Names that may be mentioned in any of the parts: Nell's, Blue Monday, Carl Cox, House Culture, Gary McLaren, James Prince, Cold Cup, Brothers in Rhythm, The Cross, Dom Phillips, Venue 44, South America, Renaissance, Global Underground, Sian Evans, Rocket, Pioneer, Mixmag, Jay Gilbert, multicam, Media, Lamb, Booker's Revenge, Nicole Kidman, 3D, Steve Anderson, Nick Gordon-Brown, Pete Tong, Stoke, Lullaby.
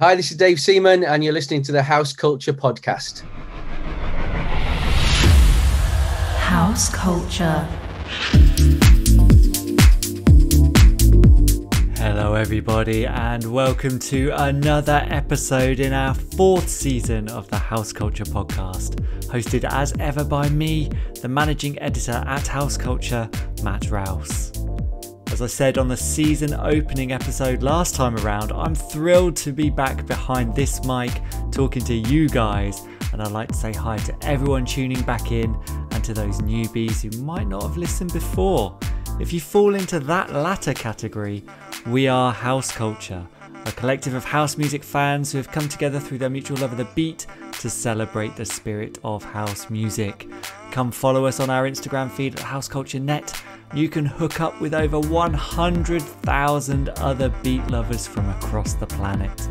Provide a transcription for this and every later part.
Hi, this is Dave Seaman, and you're listening to the House Culture Podcast. House Culture. Hello, everybody, and welcome to another episode in our fourth season of the House Culture Podcast, hosted as ever by me, the managing editor at House Culture, Matt Rouse. As I said on the season opening episode last time around, I'm thrilled to be back behind this mic talking to you guys, and I'd like to say hi to everyone tuning back in and to those newbies who might not have listened before. If you fall into that latter category, we are House Culture, a collective of house music fans who have come together through their mutual love of the beat to celebrate the spirit of house music. Come follow us on our Instagram feed at houseculturenet. You can hook up with over 100,000 other beat lovers from across the planet.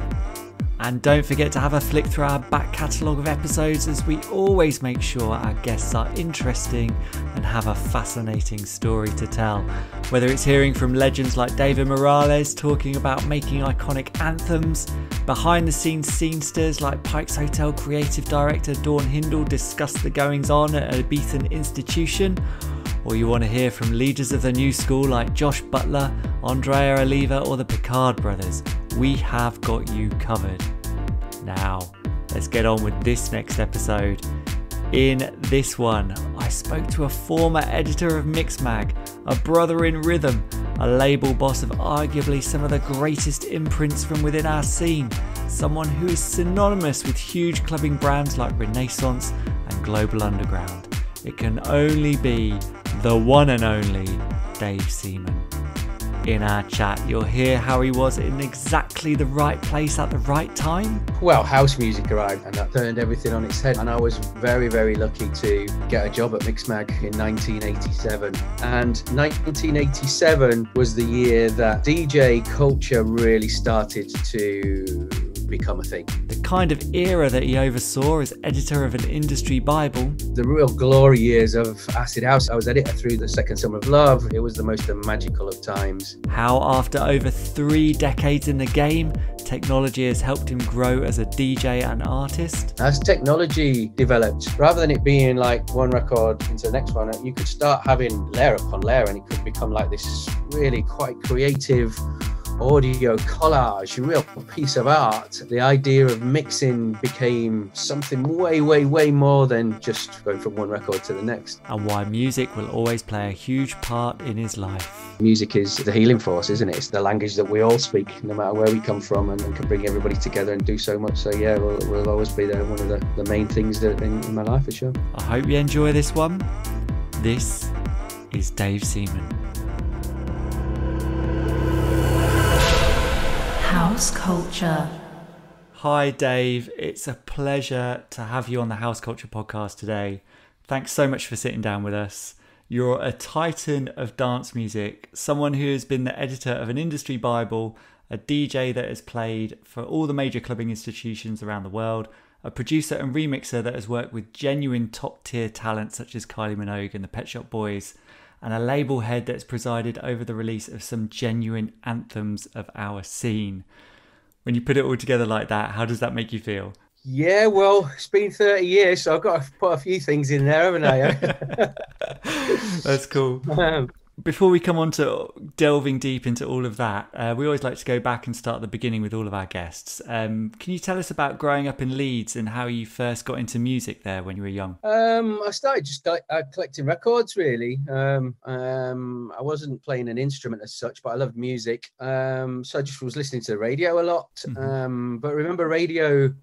And don't forget to have a flick through our back catalogue of episodes, as we always make sure our guests are interesting and have a fascinating story to tell. Whether it's hearing from legends like David Morales talking about making iconic anthems, behind the scenes scenesters like Pike's Hotel creative director Dawn Hindle discuss the goings on at a Beaton institution, or you want to hear from leaders of the new school like Josh Butler, Andrea Oliva or the Picard brothers, we have got you covered. Now, let's get on with this next episode. In this one, I spoke to a former editor of Mixmag, a brother in rhythm, a label boss of arguably some of the greatest imprints from within our scene, someone who is synonymous with huge clubbing brands like Renaissance and Global Underground. It can only be the one and only Dave Seaman. In our chat, you'll hear how he was in exactly the right place at the right time. Well, house music arrived and that turned everything on its head. And I was very, very lucky to get a job at Mixmag in 1987. And 1987 was the year that DJ culture really started to become a thing. The kind of era that he oversaw as editor of an industry bible. The real glory years of Acid House. I was editor through the second summer of love. It was the most magical of times. How after over 3 decades in the game, technology has helped him grow as a DJ and artist. As technology developed, rather than it being like one record into the next one, you could start having layer upon layer and it could become like this really quite creative audio collage, a real piece of art. The idea of mixing became something way, way, way more than just going from one record to the next. And why music will always play a huge part in his life. Music is the healing force, isn't it? It's the language that we all speak, no matter where we come from, and can bring everybody together and do so much. So yeah, we'll always be there. One of the main things that in my life, for sure. I hope you enjoy this one. This is Dave Seaman. House Culture. Hi Dave, it's a pleasure to have you on the House Culture Podcast today. Thanks so much for sitting down with us. You're a titan of dance music, someone who has been the editor of an industry bible, a DJ that has played for all the major clubbing institutions around the world, a producer and remixer that has worked with genuine top-tier talent such as Kylie Minogue and the Pet Shop Boys, and a label head that's presided over the release of some genuine anthems of our scene. When you put it all together like that, how does that make you feel? Yeah, well, it's been 30 years, so I've got to put a few things in there, haven't I? That's cool. Before we come on to delving deep into all of that, we always like to go back and start at the beginning with all of our guests. Can you tell us about growing up in Leeds and how you first got into music there when you were young? I started just collecting records, really. I wasn't playing an instrument as such, but I loved music. So I just was listening to the radio a lot. But remember, radio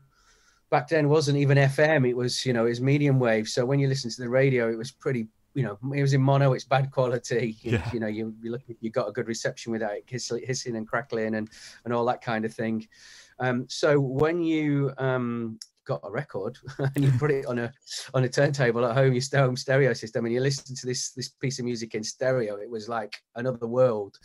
back then wasn't even FM. It was, you know, it was medium wave. So when you listen to the radio, it was pretty, you know, it was in mono, it's bad quality. Yeah. You know, you look, you got a good reception without it hissing and crackling and all that kind of thing. So when you got a record and you put it on a turntable at home, your home stereo system, and you listen to this piece of music in stereo, it was like another world.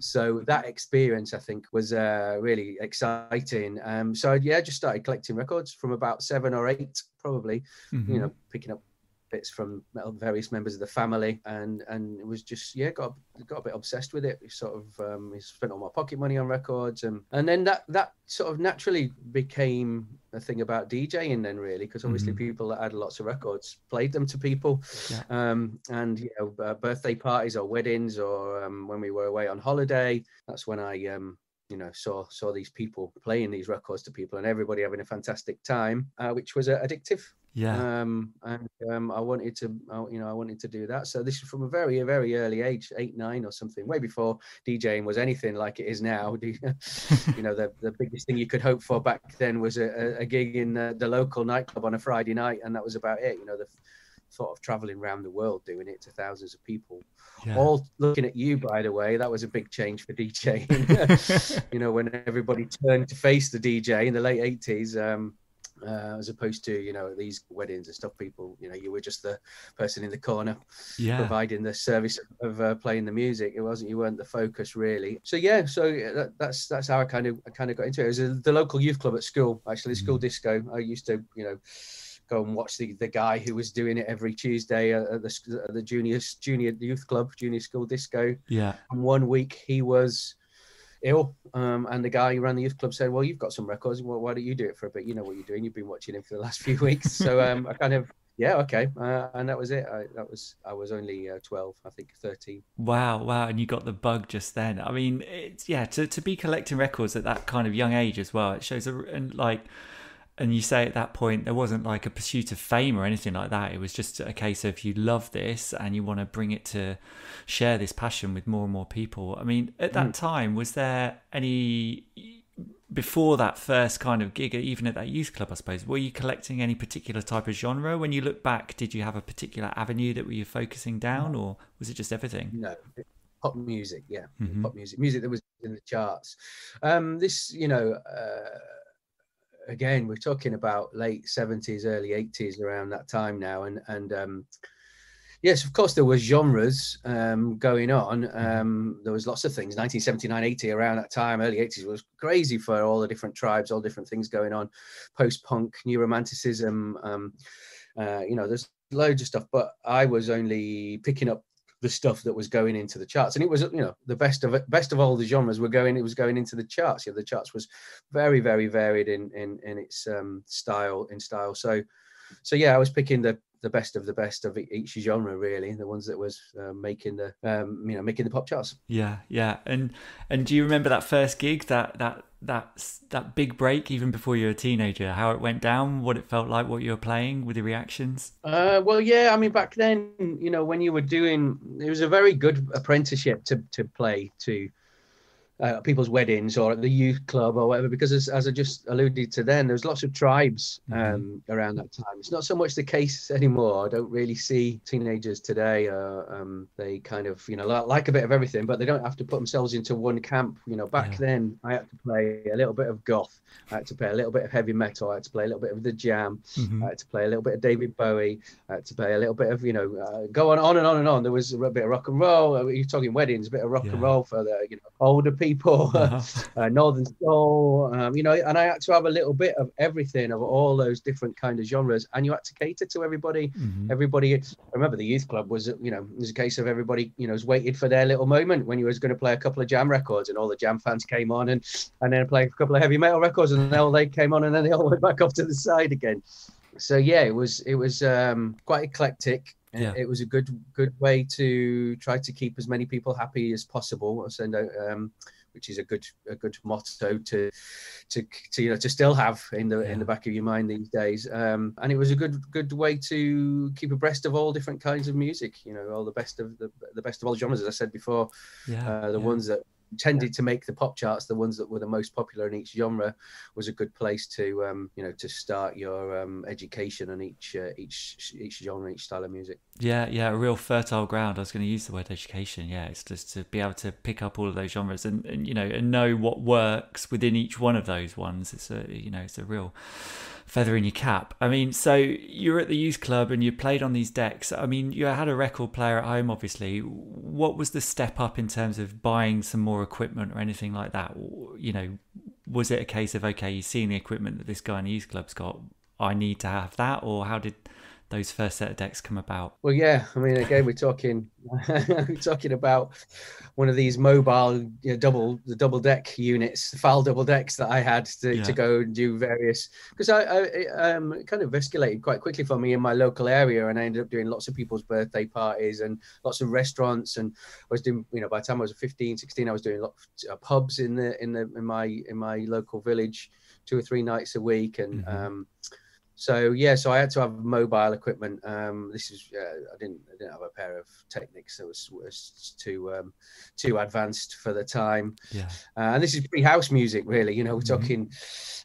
So that experience, I think, was really exciting. So yeah, I just started collecting records from about 7 or 8, probably. You know, picking up bits from various members of the family, and it was just, yeah, got a bit obsessed with it. We sort of spent all my pocket money on records, and then that sort of naturally became a thing about DJing then, really, because obviously people that had lots of records played them to people, and you know, birthday parties or weddings, or when we were away on holiday, that's when I you know, saw these people playing these records to people and everybody having a fantastic time, which was addictive. Yeah. I wanted to, you know, I wanted to do that. So this is from a very, very early age, 8, 9 or something, way before DJing was anything like it is now. You know, the biggest thing you could hope for back then was a gig in the local nightclub on a Friday night. And that was about it. You know, the sort of traveling around the world doing it to thousands of people, all looking at you, by the way. That was a big change for DJing. You know, when everybody turned to face the DJ in the late 80s, as opposed to, you know, these weddings and stuff, people, you know, you were just the person in the corner providing the service of playing the music. It wasn't, you weren't the focus, really. So yeah, so that's how I kind of got into it. It was the local youth club at school, actually, school disco. I used to, you know, go and watch the guy who was doing it every Tuesday at the junior youth club, junior school disco. Yeah. And one week he was ill, and the guy who ran the youth club said, "Well, you've got some records. Well, why don't you do it for a bit? You know what you're doing. You've been watching him for the last few weeks." So I kind of, yeah, okay, and that was it. I was only 12, I think 13. Wow, and you got the bug just then. I mean, it's to be collecting records at that kind of young age as well. It shows And you say at that point, there wasn't like a pursuit of fame or anything like that. It was just a case of you love this and you want to bring it to share this passion with more and more people. I mean, at that time, was there any, before that first kind of gig, even at that youth club, I suppose, were you collecting any particular type of genre? When you look back, did you have a particular avenue that you were focusing down, or was it just everything? No. Pop music, yeah. Pop music. Music that was in the charts. This, you know... Again, we're talking about late 70s, early 80s, around that time now. And yes, of course, there was genres going on. There was lots of things. 1979, 80, around that time, early 80s was crazy for all the different tribes, all different things going on. Post-punk, new romanticism, you know, there's loads of stuff. But I was only picking up the stuff that was going into the charts, and it was, you know, the best of all the genres were going. It was going into the charts. Yeah, the charts was very, very varied in its style. So yeah, I was picking the best of the best of each genre, really, the ones that was making the pop charts. Yeah. And do you remember that first gig, that big break, even before you were a teenager, how it went down, what it felt like, what you were playing, with the reactions? Well, yeah, I mean, back then, you know, when you were doing, it was a very good apprenticeship to play to people's weddings or at the youth club or whatever, because as I just alluded to then, there's lots of tribes around that time. It's not so much the case anymore. I don't really see teenagers today. They kind of, you know, like a bit of everything, but they don't have to put themselves into one camp. You know, back then I had to play a little bit of goth. I had to play a little bit of heavy metal. I had to play a little bit of The Jam. I had to play a little bit of David Bowie. I had to play a little bit of, you know, go on and on and on. There was a bit of rock and roll. You're talking weddings, a bit of rock and roll for the, you know, older people, Northern Soul, you know, and I had to have a little bit of everything, of all those different kind of genres, and you had to cater to everybody. I remember the youth club was, you know, it was a case of everybody, you know, was waited for their little moment when you was going to play a couple of Jam records, and all the Jam fans came on, and then play a couple of heavy metal records, and then all they came on, and then they all went back off to the side again. So yeah, it was quite eclectic. Yeah. It was a good way to try to keep as many people happy as possible, which is a good motto to you know, to still have in the back of your mind these days. And it was a good way to keep abreast of all different kinds of music. You know, all the best of the best of all genres, as I said before. The ones that tended to make the pop charts, the ones that were the most popular in each genre, was a good place to you know, to start your education in each genre, each style of music. Yeah, a real fertile ground. I was going to use the word education. Yeah, it's just to be able to pick up all of those genres and you know, and know what works within each one of those ones. It's a, you know, it's a real feather in your cap. I mean, so you're at the youth club and you played on these decks. I mean, you had a record player at home, obviously. What was the step up in terms of buying some more equipment or anything like that? You know, was it a case of, okay, you've seen the equipment that this guy in the youth club's got, I need to have that? Or how did those first set of decks come about? Well, yeah, I mean, again, we're talking about one of these mobile, you know, double deck units, the foul double decks that I had to go and do various, because it kind of escalated quite quickly for me in my local area, and I ended up doing lots of people's birthday parties and lots of restaurants, and I was doing, you know, by the time I was 15, 16, I was doing lots of pubs in my local village 2 or 3 nights a week, and so yeah, so I had to have mobile equipment. This is I didn't have a pair of Technics that was too advanced for the time. Yeah, and this is pre-house music, really. You know, we're talking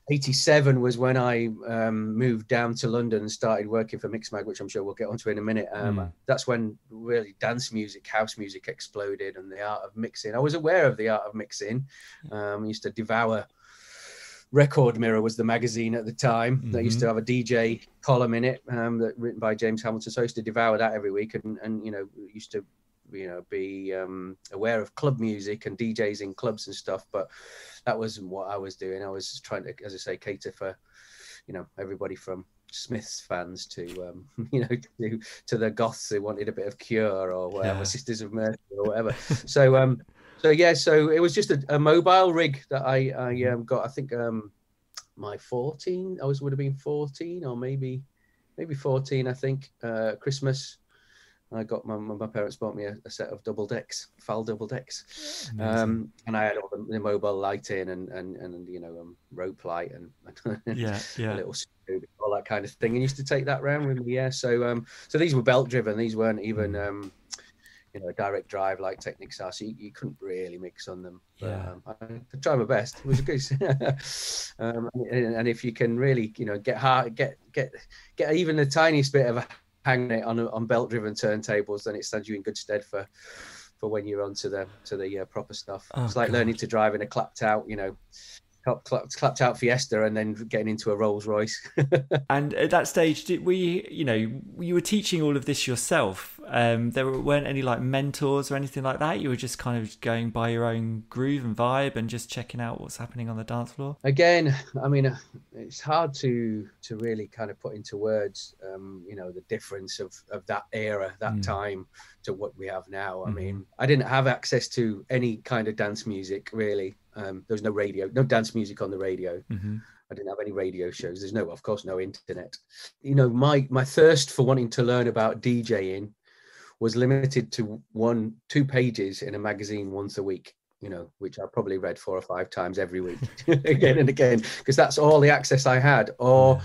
87 was when I moved down to London and started working for Mixmag, which I'm sure we'll get onto in a minute. That's when really dance music, house music exploded, and the art of mixing. I was aware of the art of mixing. I used to devour. Record Mirror was the magazine at the time that used to have a DJ column in it, that written by James Hamilton. So I used to devour that every week, and you know, used to, you know, be aware of club music and DJs in clubs and stuff. But that wasn't what I was doing. I was trying to, as I say, cater for, you know, everybody from Smiths fans to you know, to the goths who wanted a bit of Cure or whatever, Sisters of Mercy or whatever. So so yeah, so it was just a mobile rig that I got. I think my 14, I would have been 14 or maybe 14. I think Christmas, I got my parents bought me a set of double decks, foul double decks, and I had all the mobile lighting and you know, rope light and a little scoop, all that kind of thing. And used to take that round with me. Yeah, so so these were belt driven. These weren't even. You know, direct drive like Technics are, so you couldn't really mix on them. But, I tried my best. It was good. And if you can really, you know, get hard, get even the tiniest bit of a hang on belt-driven turntables, then it stands you in good stead for when you're onto the proper stuff. Oh, it's like learning to drive in a clapped-out, you know, clapped-out Fiesta, and then getting into a Rolls Royce. And at that stage, you were teaching all of this yourself. There weren't any like mentors or anything like that. You were just kind of going by your own groove and vibe, and just checking out what's happening on the dance floor. Again, I mean, it's hard to really kind of put into words, you know, the difference of that era, that time, to what we have now. I mean, I didn't have access to any kind of dance music, really. There was no radio, no dance music on the radio. I didn't have any radio shows. There's no, of course, no internet. You know, my thirst for wanting to learn about DJing was limited to 1-2 pages in a magazine once a week, you know, which I probably read 4 or 5 times every week, again and again, because that's all the access I had. Or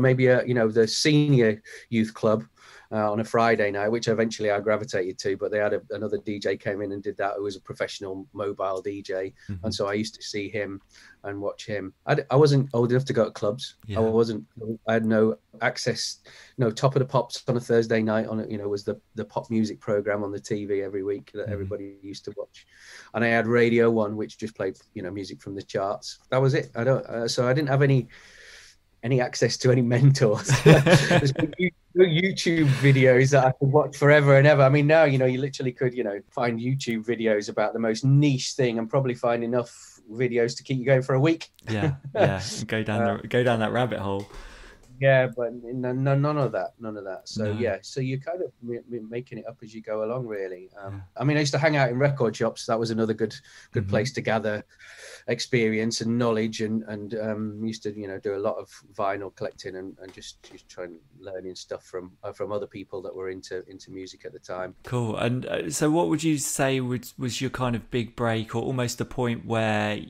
maybe, you know, the senior youth club on a Friday night, which eventually I gravitated to, but they had another DJ came in and did that, who was a professional mobile DJ. And so I used to see him and watch him. I wasn't old enough to go to clubs. I had no access, no Top of the Pops on a Thursday night you know, was the pop music program on the TV every week that everybody used to watch. And I had Radio 1, which just played, you know, music from the charts. That was it. So I didn't have any access to any mentors. There's no YouTube videos that I could watch forever and ever. I mean, now, you know, you literally could, you know, find YouTube videos about the most niche thing and probably find enough videos to keep you going for a week. Go down that rabbit hole. Yeah, but none of that. So so you're kind of making it up as you go along, really. I mean, I used to hang out in record shops. That was another good place to gather experience and knowledge, and used to, you know, do a lot of vinyl collecting and just try and learning stuff from other people that were into music at the time. Cool. And so, what would you say was your kind of big break, or almost the point where?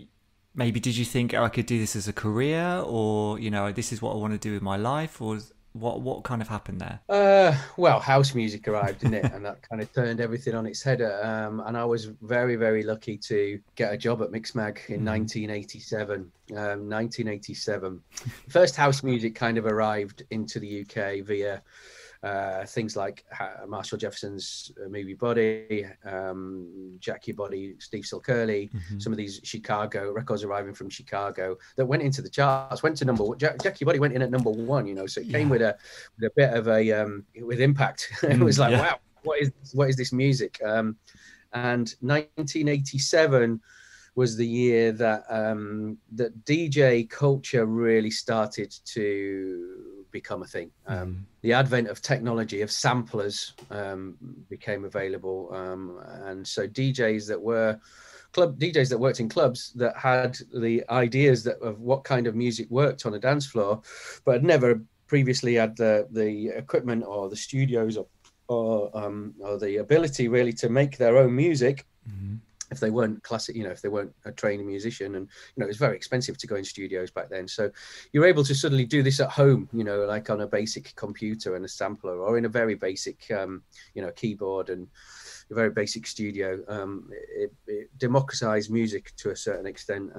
Maybe did you think, oh, I could do this as a career, or, you know, this is what I want to do with my life, or what kind of happened there? Well, house music arrived, didn't it? And that kind of turned everything on its head. And I was very, very lucky to get a job at Mixmag in 1987. 1987. First house music kind of arrived into the UK via... things like Marshall Jefferson's Movie Body, Jackie Body, Steve Silk Hurley, some of these Chicago records arriving from Chicago that went into the charts, went to number one. Jackie Body went in at #1, you know, so it came with a bit of a with impact. It was like, wow, what is this music? And 1987 was the year that DJ culture really started to become a thing. The advent of technology, of samplers, became available, and so DJs that were DJs that worked in clubs that had the ideas that of what kind of music worked on a dance floor, but had never previously had the equipment or the studios or the ability really to make their own music. If they weren't classic, you know, if they weren't a trained musician, and, you know, it was very expensive to go in studios back then. So you're able to suddenly do this at home, you know, like on a basic computer and a sampler, or in a very basic, you know, keyboard and a very basic studio. It democratized music to a certain extent.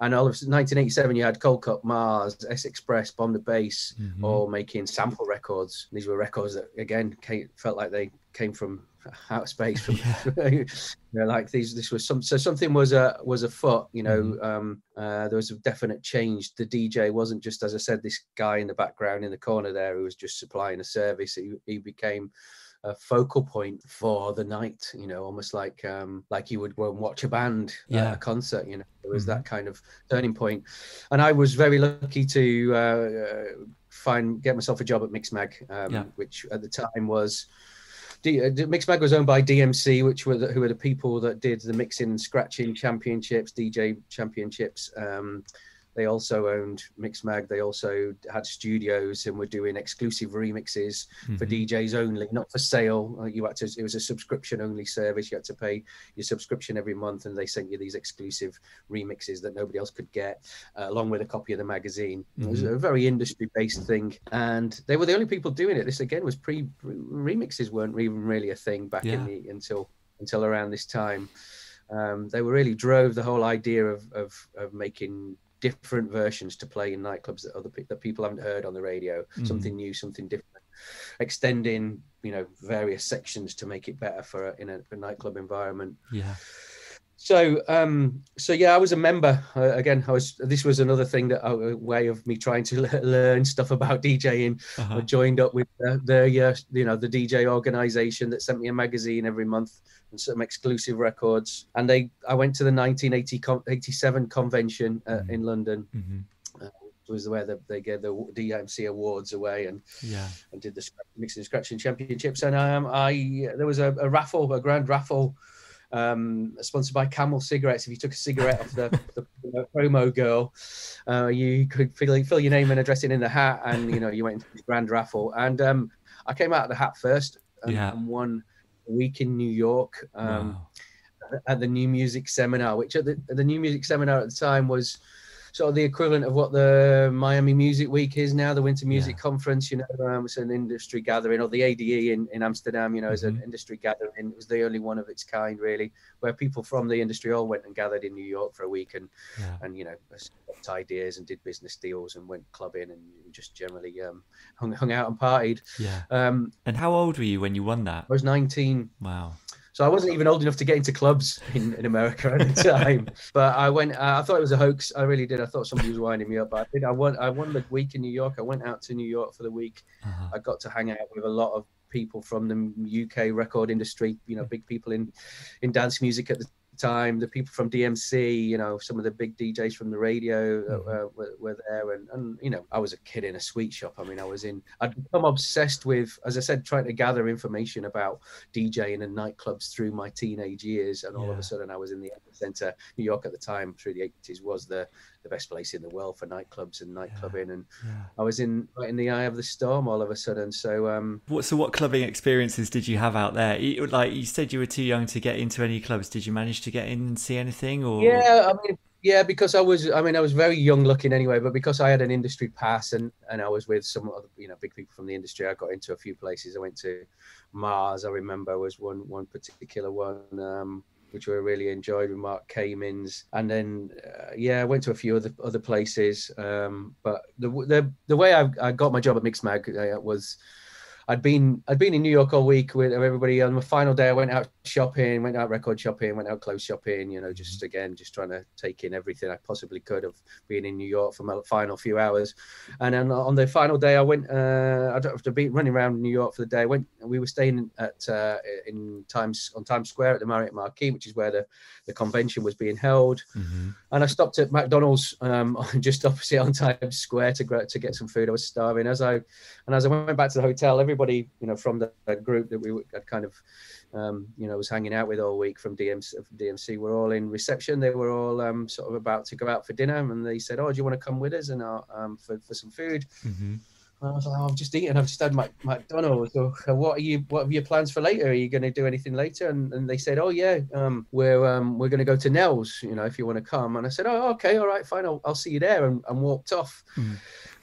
And all of 1987, you had Cold Cup, Mars, S Express, Bomb the Bass, all making sample records. These were records that, again, felt like they came from outer space. From, you know, like these, this was some. So something was afoot. You know, there was a definite change. The DJ wasn't just, as I said, this guy in the background in the corner there who was just supplying a service. He became a focal point for the night, you know, almost like you would go and watch a band at a concert, you know. It was that kind of turning point. And I was very lucky to get myself a job at Mixmag, which at the time was, Mixmag was owned by DMC, who were the people that did the mixing and scratching championships, DJ championships. They also owned Mixmag. They also had studios and were doing exclusive remixes for DJs only, not for sale. It was a subscription only service. You had to pay your subscription every month, and they sent you these exclusive remixes that nobody else could get, along with a copy of the magazine. It was a very industry-based thing, and they were the only people doing it. This, again, was remixes weren't even really a thing back in the until around this time. They were really drove the whole idea of making different versions to play in nightclubs that that people haven't heard on the radio, something new, something different, extending, you know, various sections to make it better in a nightclub environment. So I was a member. This was another thing, a way of me trying to learn stuff about DJing. I joined up with the DJ organization that sent me a magazine every month and some exclusive records. And I went to the 1987 convention in London. Was where they gave the DMC awards away and did the mixing and scratching championships. And there was a raffle, a grand raffle, sponsored by Camel cigarettes. If you took a cigarette off the promo girl, you could fill your name and address in the hat, and, you know, you went into the grand raffle. And I came out of the hat first and won a week in New York at the New Music Seminar, which the New Music Seminar at the time was sort of the equivalent of what the Miami Music Week is now, the Winter Music Conference. You know, it's an industry gathering, or the ADE in Amsterdam, you know, is an industry gathering. It was the only one of its kind, really, where people from the industry all went and gathered in New York for a week and you know, swapped ideas and did business deals and went clubbing and just generally hung out and partied. And how old were you when you won that? I was 19. Wow. So I wasn't even old enough to get into clubs in America at the time. But I went. I thought it was a hoax. I really did. I thought somebody was winding me up. But I did. I won the week in New York. I went out to New York for the week. I got to hang out with a lot of people from the UK record industry. You know, big people in dance music at the time. The people from DMC. You know, some of the big DJs from the radio were there. And you know, I was a kid in a sweet shop. I mean, I'd become obsessed with, as I said, trying to gather information about DJing and nightclubs through my teenage years. And all of a sudden, I was in the epicenter. New York at the time, through the 80s, was the best place in the world for nightclubs and nightclubbing. And I was right in the eye of the storm all of a sudden. So, what clubbing experiences did you have out there? Like you said, you were too young to get into any clubs. Did you manage to get in and see anything? Or because I was very young looking anyway, but because I had an industry pass and I was with some other, you know, big people from the industry, I got into a few places. I went to Mars, I remember, was one particular one, which I really enjoyed, with Mark Kamins. And then I went to a few other places, but the way I got my job at Mixmag was I'd been in New York all week with everybody. On my final day, I went out shopping, went out record shopping, went out clothes shopping, you know, just again, just trying to take in everything I possibly could of being in New York for my final few hours. And then on the final day, I went, I don't have to be running around New York for the day. We were staying at on Times Square at the Marriott Marquis, which is where the convention was being held. Mm-hmm. And I stopped at McDonald's just opposite on Times Square to get some food. I was starving. As I went back to the hotel, everybody, you know, from the group that I'd kind of, you know, was hanging out with all week from DMC, were all in reception. They were all sort of about to go out for dinner, and they said, "Oh, do you want to come with us and for some food?" Mm-hmm. And I was like, "Oh, I've just eaten. I've just had my McDonald's. So what are your plans for later? Are you going to do anything later?" And they said, "Oh yeah, we're going to go to Nell's, you know, if you want to come." And I said, "Oh, okay, all right, fine. I'll see you there," and walked off. Mm.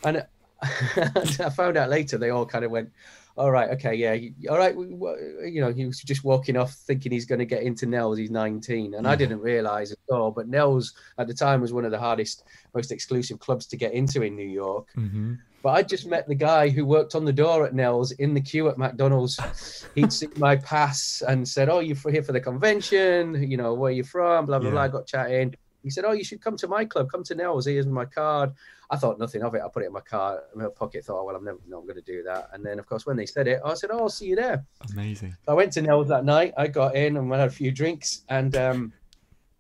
And I found out later they all kind of went, "All right, okay, yeah, all right." You know, he was just walking off thinking he's going to get into Nell's. He's 19, and I didn't realize at all. But Nell's at the time was one of the hardest, most exclusive clubs to get into in New York. Mm-hmm. But I just met the guy who worked on the door at Nell's in the queue at McDonald's. He'd seen my pass and said, "Oh, you're here for the convention? You know, where are you from? Blah blah blah." I got chatting. He said, "Oh, you should come to my club. Come to Nell's. Here's my card." I thought nothing of it. I put it in my car, in my pocket. Thought, oh, well, I'm never not going to do that. And then, of course, when they said it, I said, "Oh, I'll see you there." Amazing. I went to Nell's that night. I got in and had a few drinks. And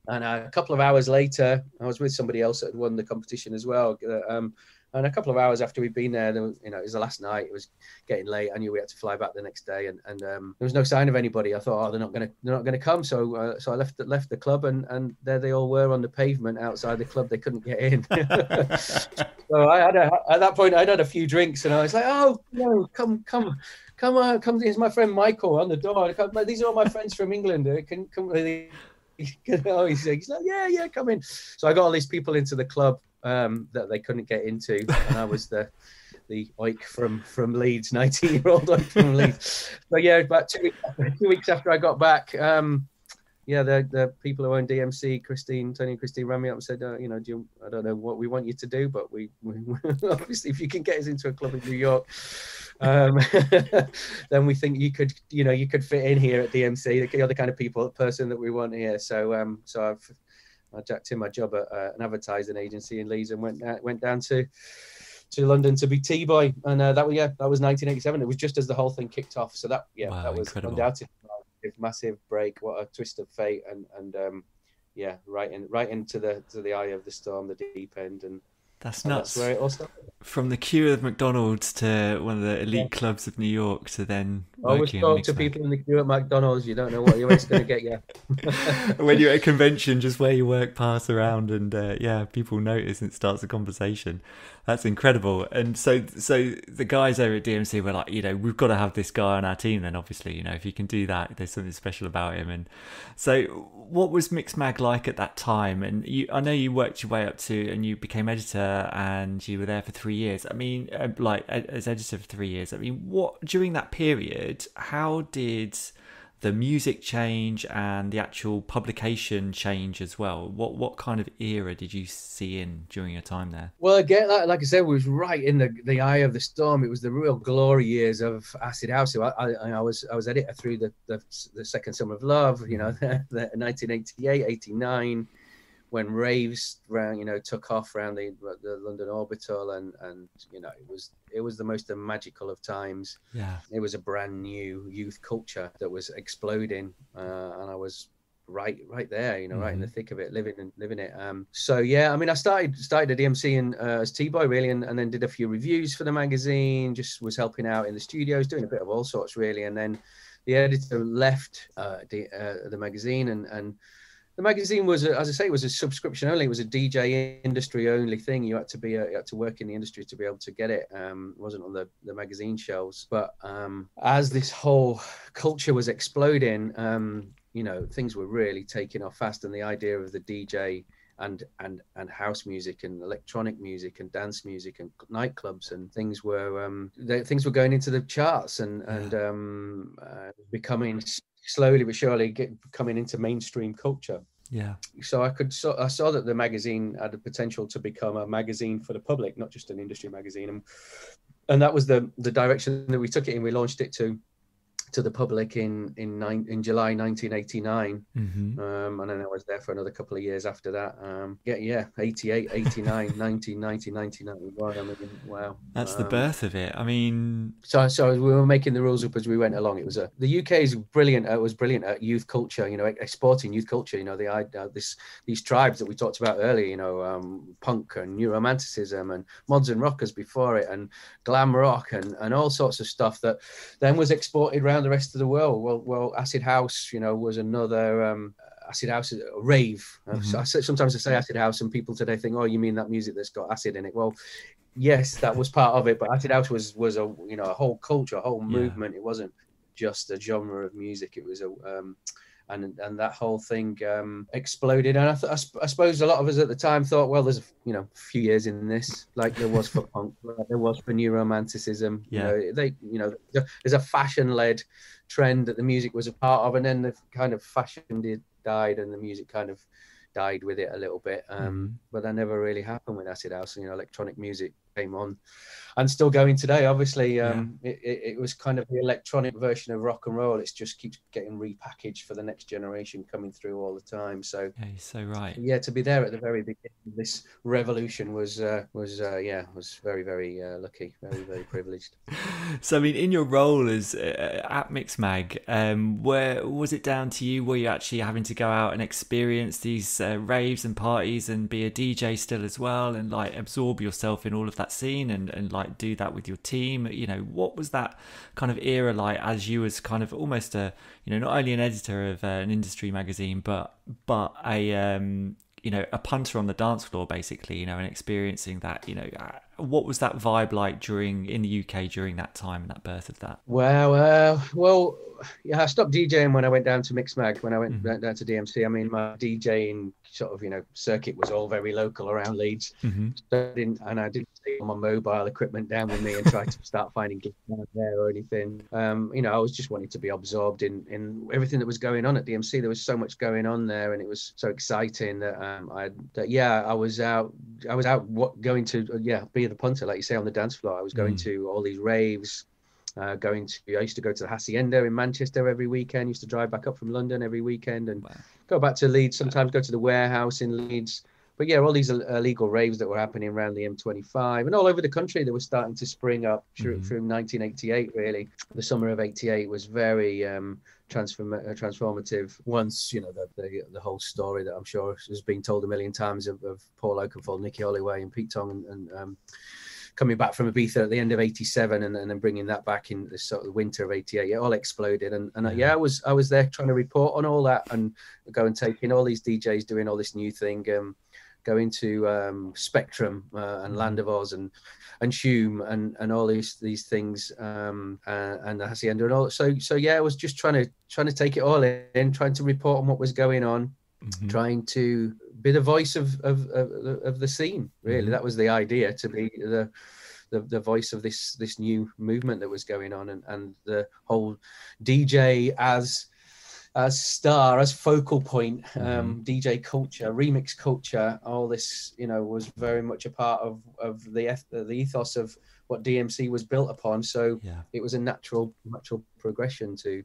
a couple of hours later, I was with somebody else that had won the competition as well. And a couple of hours after we'd been there, you know, it was the last night. It was getting late. I knew we had to fly back the next day, and there was no sign of anybody. I thought, oh, they're not going to come. So I left the club, and there they all were on the pavement outside the club. They couldn't get in. So at that point, I'd had a few drinks, and I was like, oh no, come on. Here's my friend Michael on the door. These are all my friends from England. He's like, yeah, come in. So I got all these people into the club that they couldn't get into, and I was the oik from Leeds, 19-year-old oik from Leeds. So yeah, about two weeks after I got back, the people who own DMC, Tony and Christine, ran me up and said, you know, I don't know what we want you to do, but we obviously, if you can get us into a club in New York, then we think you could fit in here at DMC. You're the kind of person that we want here. So I jacked in my job at an advertising agency in Leeds and went down to London to be T-boy, and that was 1987. It was just as the whole thing kicked off. So that was undoubtedly a massive break. What a twist of fate, and right into the eye of the storm, the deep end, and that's nuts. That's where it all started. From the queue of McDonald's to one of the elite clubs of New York to then always talk to people in the queue at McDonald's. You don't know what you're always going to get. Yeah. When you're at a convention, just wear your work pass around, and people notice and it starts a conversation. That's incredible. And so the guys over at DMC were like, you know, we've got to have this guy on our team. Then obviously, you know, if you can do that, there's something special about him. And so, what was Mixmag like at that time? And I know you worked your way up to, and you became editor. And you were there for 3 years. I mean, as editor for 3 years. I mean, during that period, how did the music change and the actual publication change as well? What kind of era did you see in during your time there? Well, again, like I said, we was right in the eye of the storm. It was the real glory years of acid house. So I was editor through the second summer of love. You know, the 1988, 89. When raves, you know, took off around the London Orbital, and you know, it was the most magical of times. Yeah, it was a brand new youth culture that was exploding, and I was right there, you know, right in the thick of it, living it. So yeah, I mean, I started at DMC and as T-boy really, and then did a few reviews for the magazine. Just was helping out in the studios, doing a bit of all sorts really, and then the editor left the magazine and. The magazine was, as I say, it was a subscription only. It was a DJ industry only thing. You had to work in the industry to be able to get it. It wasn't on the magazine shelves. But as this whole culture was exploding, you know, things were really taking off fast. And the idea of the DJ and house music and electronic music and dance music and nightclubs and things were going into the charts and becoming. Slowly but surely coming into mainstream culture. Yeah. So I saw that the magazine had the potential to become a magazine for the public, not just an industry magazine. And that was the direction that we took it in. We launched it to the public in July 1989. Mm-hmm. And then I was there for another couple of years after that. 88, 89, 1990, 1991. I mean, wow. That's the birth of it. I mean... So we were making the rules up as we went along. It was the UK is brilliant. It was brilliant at youth culture, you know, exporting youth culture, you know, these tribes that we talked about earlier, you know, punk and new romanticism and mods and rockers before it and glam rock and all sorts of stuff that then was exported around the rest of the world. Well, acid house, you know, was another acid house rave. Mm-hmm. So sometimes I say acid house, and people today think, "Oh, you mean that music that's got acid in it?" Well, yes, that was part of it, but acid house was a, you know, a whole culture, a whole movement. Yeah. It wasn't just a genre of music. It was a and that whole thing exploded. And I suppose a lot of us at the time thought, well, there's a few years in this, like there was for punk, like there was for new romanticism. Yeah. You know, there's a fashion-led trend that the music was a part of, and then the kind of fashion died, and the music kind of died with it a little bit. But that never really happened with acid house. You know, electronic music came on, and still going today. Obviously, it was kind of the electronic version of rock and roll. It just keeps getting repackaged for the next generation coming through all the time. So yeah, you're so right. Yeah, to be there at the very beginning of this revolution was very, very lucky, very, very privileged. So I mean, in your role as at Mixmag, where was it down to you? Were you actually having to go out and experience these raves and parties and be a DJ still as well, and like absorb yourself in all of that scene and like do that with your team? You know, what was that kind of era like as you was kind of almost a, you know, not only an editor of an industry magazine, but a you know, a punter on the dance floor basically, you know, and experiencing that, you know, what was that vibe like in the UK during that time and that birth of that? Well, yeah, I stopped DJing when I went down to Mixmag, when I went down to DMC. I mean, my DJing sort of, you know, circuit was all very local around Leeds. Mm-hmm. So I didn't take all my mobile equipment down with me and try to start finding gigs down there or anything. You know, I was just wanting to be absorbed in everything that was going on at DMC. There was so much going on there, and it was so exciting that I was out going to be the punter, like you say, on the dance floor. I was going to all these raves. I used to go to the Hacienda in Manchester every weekend. Used to drive back up from London every weekend and go back to Leeds. Sometimes go to the warehouse in Leeds. But yeah, all these illegal raves that were happening around the M25 and all over the country that were starting to spring up through 1988. Really, the summer of '88 was very transformative. Once, you know, the whole story that I'm sure has been told a million times of Paul Oakenfold, Nicky Holloway, and Pete Tong, and coming back from Ibiza at the end of '87 and then bringing that back in the sort of winter of '88, it all exploded. And I was there trying to report on all that and go and take in all these DJs doing all this new thing, going to Spectrum and Land of Oz and Hume and all these things and the Hacienda and all. So yeah, I was just trying to take it all in, trying to report on what was going on. Mm-hmm. Trying to be the voice of the scene, really. Mm-hmm. That was the idea, to be the voice of this new movement that was going on, and the whole DJ as star, as focal point. DJ culture, remix culture, all this, you know, was very much a part of the ethos of what DMC was built upon. So it was a natural progression to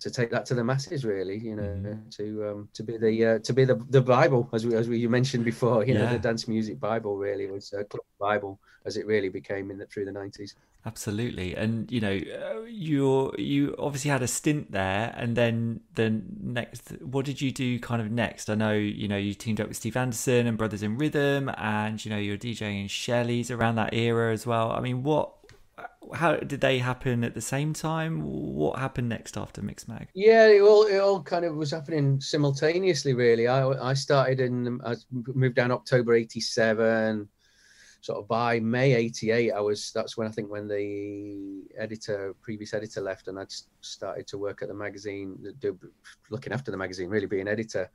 take that to the masses, really, you know. To be the Bible, as you mentioned before, you know, the dance music Bible, really. It was a club Bible, as it really became through the 90s. Absolutely. And you know, you obviously had a stint there, and then the next, what did you do kind of next? I know, you know, you teamed up with Steve Anderson and Brothers in Rhythm, and you know, you're DJing Shelley's around that era as well. I mean, how did they happen at the same time? What happened next after Mixmag? Yeah, it all kind of was happening simultaneously, really. I moved down October 87. Sort of by May 88, that's when I think when the previous editor left, and I'd started to work at the magazine, looking after the magazine, really being editor.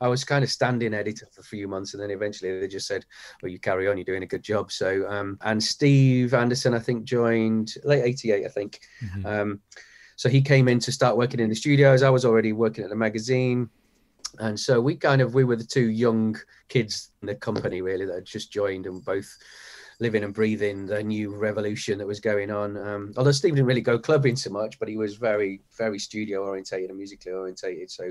I was kind of standing editor for a few months, and then eventually they just said, well, you carry on, you're doing a good job. So, and Steve Anderson, I think, joined late 88, I think. Mm-hmm. So he came in to start working in the studios. I was already working at the magazine. And so we were the two young kids in the company, really, that had just joined and both living and breathing the new revolution that was going on. Although Steve didn't really go clubbing so much, but he was very, very studio orientated and musically orientated. So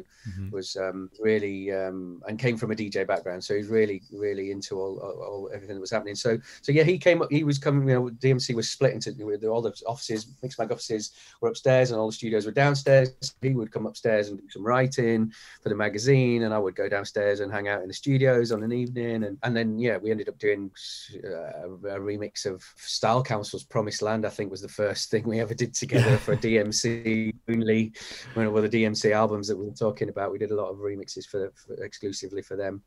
was really, and came from a DJ background. So he was really, really into all everything that was happening. So yeah, he came up, he was coming, you know, DMC was split into all the offices, Mixmag offices were upstairs and all the studios were downstairs. He would come upstairs and do some writing for the magazine. And I would go downstairs and hang out in the studios on an evening. And then, yeah, we ended up doing, a remix of Style Council's Promised Land, I think, was the first thing we ever did together for DMC only. One of the DMC albums that we were talking about, we did a lot of remixes for exclusively for them.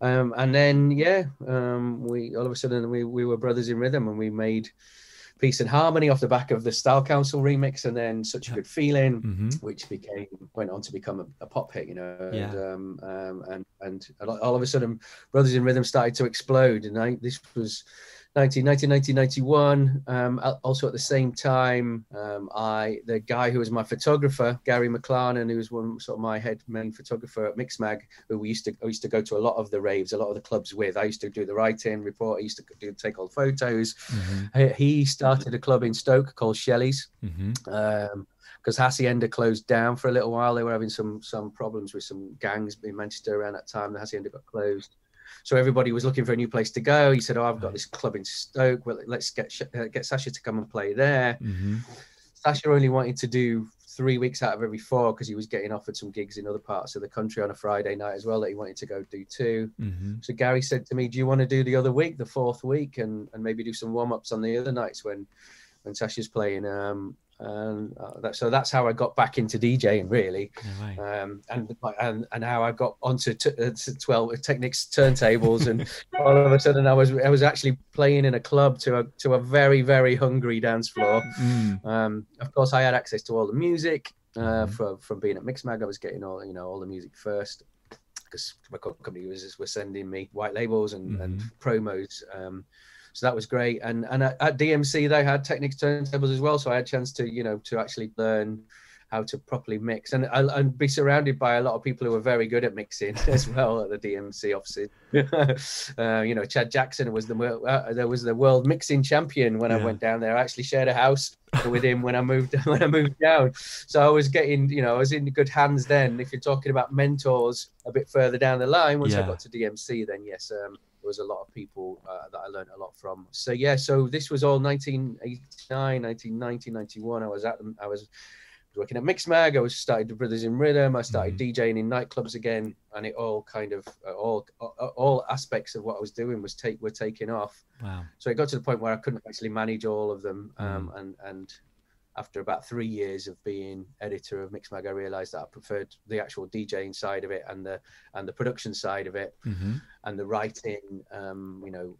And then, yeah, we all of a sudden we were Brothers in Rhythm, and we made Peace and Harmony off the back of the Style Council remix, and then Such a Good Feeling, which went on to become a pop hit, you know. Yeah. And all of a sudden, Brothers in Rhythm started to explode. And this was 1991. Also at the same time, the guy who was my photographer, Gary McLaren, who was my main photographer at Mixmag, who I used to go to a lot of the raves, a lot of the clubs with. I used to do the writing report. I used to take all the photos. He started a club in Stoke called Shelley's, because Hacienda closed down for a little while. They were having some problems with some gangs in Manchester around that time. The Hacienda got closed, so everybody was looking for a new place to go. He said, "Oh, I've got this club in Stoke. Well, let's get Sasha to come and play there." Sasha only wanted to do 3 weeks out of every 4 because he was getting offered some gigs in other parts of the country on a Friday night as well that he wanted to go do too. So Gary said to me, "Do you want to do the other week, the 4th week, and maybe do some warm-ups on the other nights when Sasha's playing?" So that's how I got back into DJing, really. And how I got onto 12 Technics turntables, and all of a sudden I was actually playing in a club to a very, very hungry dance floor. Of course, I had access to all the music from being at Mixmag. I was getting all the music first, because my company were sending me white labels and promos. So that was great, and at DMC they had Technics turntables as well, so I had a chance to actually learn how to properly mix and be surrounded by a lot of people who were very good at mixing as well at the DMC offices. Chad Jackson was the world mixing champion when I went down there. I actually shared a house with him when I moved down. So I was getting, I was in good hands then. If you're talking about mentors a bit further down the line, once I got to DMC, then yes. Was a lot of people that I learned a lot from. So yeah, so this was all 1989, 1990, 91. I was working at Mixmag. I started the Brothers in Rhythm. I started DJing in nightclubs again, and it all kind of all aspects of what I was doing were taking off. Wow! So it got to the point where I couldn't actually manage all of them, and after about 3 years of being editor of Mixmag, I realized that I preferred the actual DJing side of it and the production side of it, and the writing,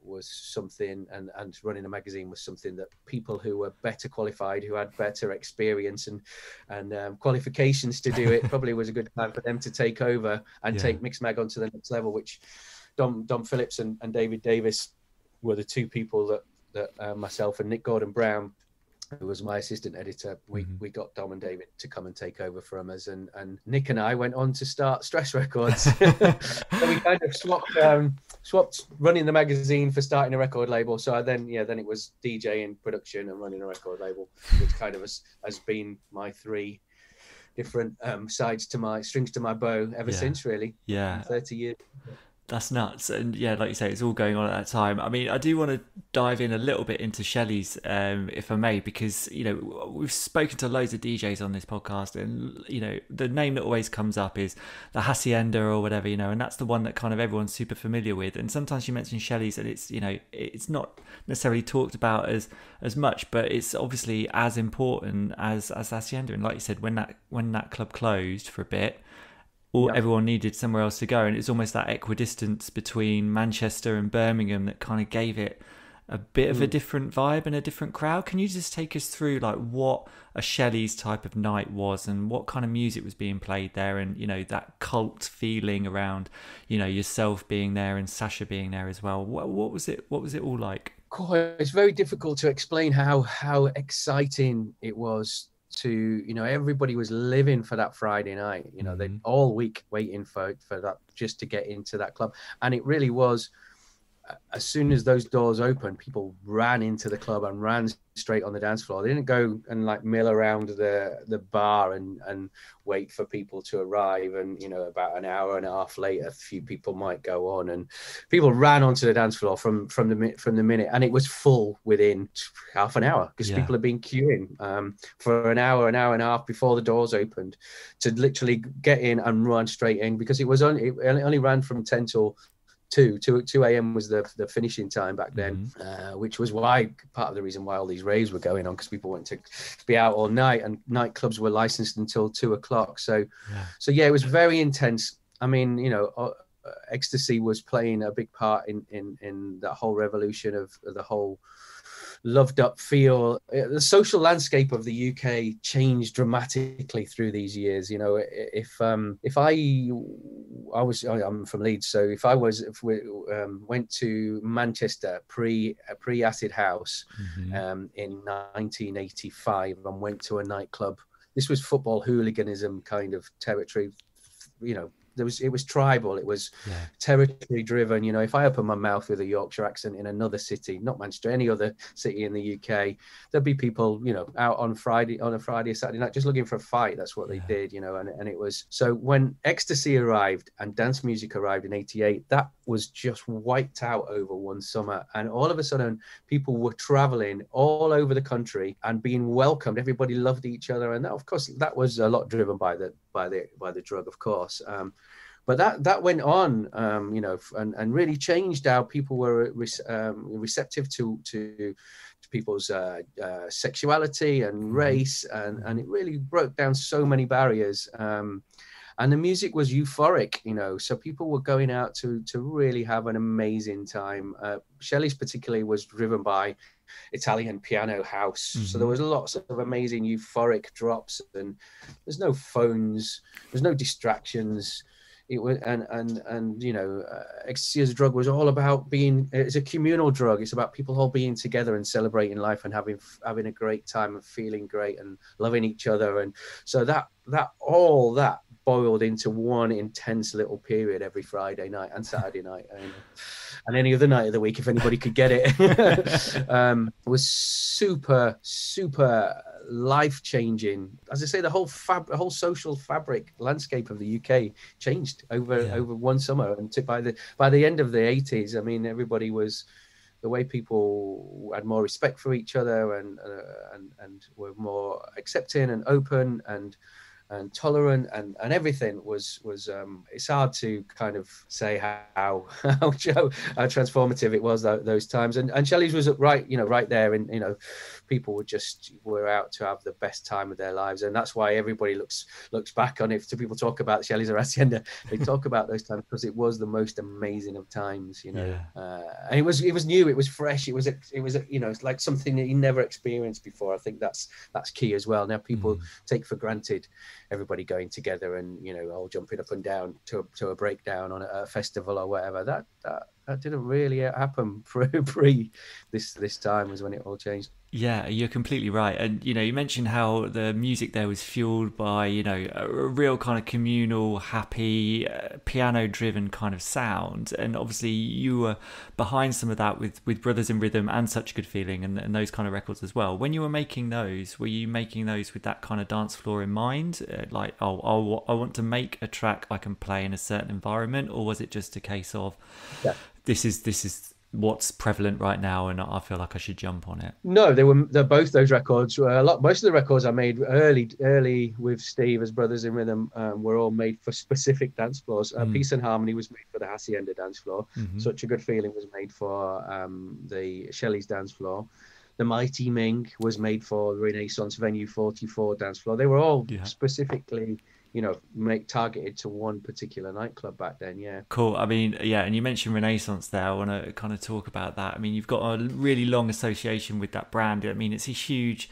was something, and running a magazine was something that people who were better qualified, who had better experience and qualifications to do it, probably was a good time for them to take over and take Mixmag onto the next level, which Dom Phillips and David Davis were the two people that myself and Nick Gordon-Brown, who was my assistant editor, we got Dom and David to come and take over from us, and Nick and I went on to start Stress Records. So we kind of swapped running the magazine for starting a record label. So then it was DJing, production, and running a record label, which kind of has been my three different strings to my bow ever since, really. 30 years. That's nuts. And yeah, like you say, it's all going on at that time. I mean, I do want to dive in a little bit into Shelley's, if I may, because, we've spoken to loads of DJs on this podcast, and, the name that always comes up is the Hacienda or whatever, and that's the one that kind of everyone's super familiar with. And sometimes you mention Shelley's and it's, it's not necessarily talked about as much, but it's obviously as important as Hacienda. And like you said, when that club closed for a bit, everyone needed somewhere else to go, and it's almost that equidistance between Manchester and Birmingham that kind of gave it a bit of a different vibe and a different crowd. Can you just take us through what a Shelley's type of night was, and what kind of music was being played there, and that cult feeling around yourself being there and Sasha being there as well? What was it all like? It's very difficult to explain how exciting it was to, you know, everybody was living for that Friday night, you know, they all week waiting for that, just to get into that club. And it really was, as soon as those doors opened, people ran into the club and ran straight on the dance floor. They didn't go and like mill around the bar and wait for people to arrive. And, you know, about an hour and a half later, a few people might go on, and people ran onto the dance floor from the minute. And it was full within half an hour, because people had been queuing for an hour and a half before the doors opened, to literally get in and run straight in, because it was only, it only ran from 10 till 2 a.m. was the finishing time back then, which was why, part of the reason why all these raves were going on, because people wanted to be out all night, and nightclubs were licensed until 2 o'clock. So, so yeah, it was very intense. I mean, you know, ecstasy was playing a big part in that whole revolution of the whole loved up feel. The social landscape of the UK changed dramatically through these years. You know, if I'm from Leeds, so if we went to Manchester pre Acid House in 1985 and went to a nightclub, this was football hooliganism kind of territory, you know. It was tribal. It was territory driven. You know, if I open my mouth with a Yorkshire accent in another city, not Manchester, any other city in the UK, there'd be people, you know, out on a Friday or Saturday night, just looking for a fight. That's what they did, you know. And it was, so when ecstasy arrived and dance music arrived in '88, that was just wiped out over one summer. And all of a sudden, people were traveling all over the country and being welcomed. Everybody loved each other. And that, of course, that was a lot driven by the drug, of course. But that went on, you know, and really changed how people were receptive to people's sexuality and race, and it really broke down so many barriers. And the music was euphoric, you know, so people were going out to really have an amazing time. Shelley's particularly was driven by Italian piano house, so there was lots of amazing euphoric drops, and there's no phones, there's no distractions. It was, and you know, ecstasy as a drug was all about being, it's a communal drug. It's about people all being together and celebrating life and having a great time and feeling great and loving each other. And so that all that boiled into one intense little period every Friday night and Saturday night and any other night of the week, if anybody could get it. It was super, super life-changing. As I say, the whole social fabric landscape of the UK changed over one summer, and by the end of the 80s, I mean, everybody was, the way people had more respect for each other and were more accepting and open and tolerant and everything was it's hard to kind of say how transformative it was those times, and Shelley's was right there, and you know, people were out to have the best time of their lives, and that's why everybody looks back on it. So people talk about Shelley's or Hacienda, they talk about those times because it was the most amazing of times, you know. And it was new, it was fresh, it was you know, it's like something that you never experienced before. I think that's key as well. Now people take for granted everybody going together and, you know, all jumping up and down to a breakdown on a festival or whatever. That didn't really happen pre this time, was when it all changed. Yeah, you're completely right. And, you know, you mentioned how the music there was fueled by, you know, a real kind of communal, happy, piano-driven kind of sound. And obviously you were behind some of that with Brothers in Rhythm and Such a Good Feeling and those kind of records as well. When you were you making those with that kind of dance floor in mind? Like, oh, I want to make a track I can play in a certain environment? Or was it just a case of this is what's prevalent right now and I feel like I should jump on it? No, they're both, those records were most of the records I made early with Steve as Brothers in Rhythm were all made for specific dance floors. Peace and Harmony was made for the Hacienda dance floor. Such a Good Feeling was made for the Shelley's dance floor. The Mighty Ming was made for the Renaissance Venue 44 dance floor. They were all specifically, you know, targeted to one particular nightclub back then. Yeah, cool. I mean, yeah, and you mentioned Renaissance there. I want to kind of talk about that. I mean, you've got a really long association with that brand. I mean, it's a huge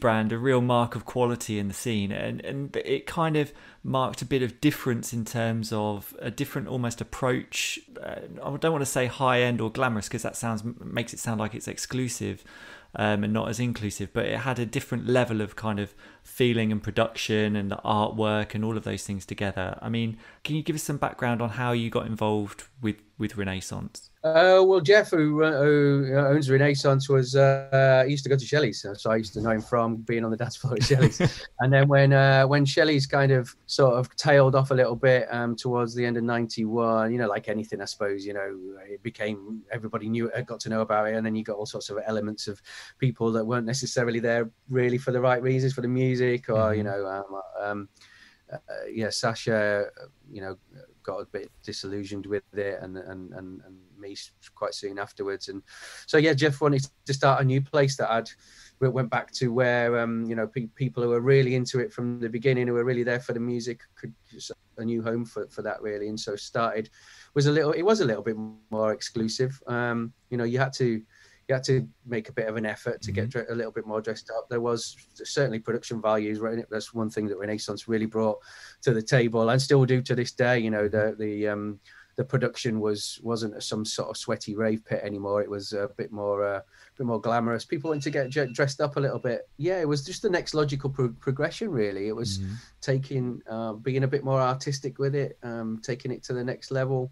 brand, a real mark of quality in the scene, and it kind of marked a bit of difference in terms of a different almost approach. I don't want to say high end or glamorous, because that makes it sound like it's exclusive and not as inclusive, but it had a different level of kind of feeling and production and the artwork and all of those things together. I mean, can you give us some background on how you got involved with Renaissance? Well, Jeff, who owns Renaissance, was he used to go to Shelley's, so I used to know him from being on the dance floor at Shelley's. And then when Shelley's kind of sort of tailed off a little bit towards the end of '91, you know, like anything, I suppose, you know, it became, everybody knew it, got to know about it, and then you got all sorts of elements of people that weren't necessarily there really for the right reasons for the music, or you know, yeah, Sasha, you know, got a bit disillusioned with it, and me quite soon afterwards. And so yeah, Jeff wanted to start a new place that went back to where you know, people who were really into it from the beginning, who were really there for the music, could just a new home for that really. And so it was a little bit more exclusive. You know, you had to make a bit of an effort to get a little bit more dressed up. There was certainly production values, right? That's one thing that Renaissance really brought to the table, and still do to this day. You know, the production wasn't some sort of sweaty rave pit anymore. It was a bit more glamorous. People wanted to get dressed up a little bit. Yeah, it was just the next logical progression, really. It was taking being a bit more artistic with it, taking it to the next level.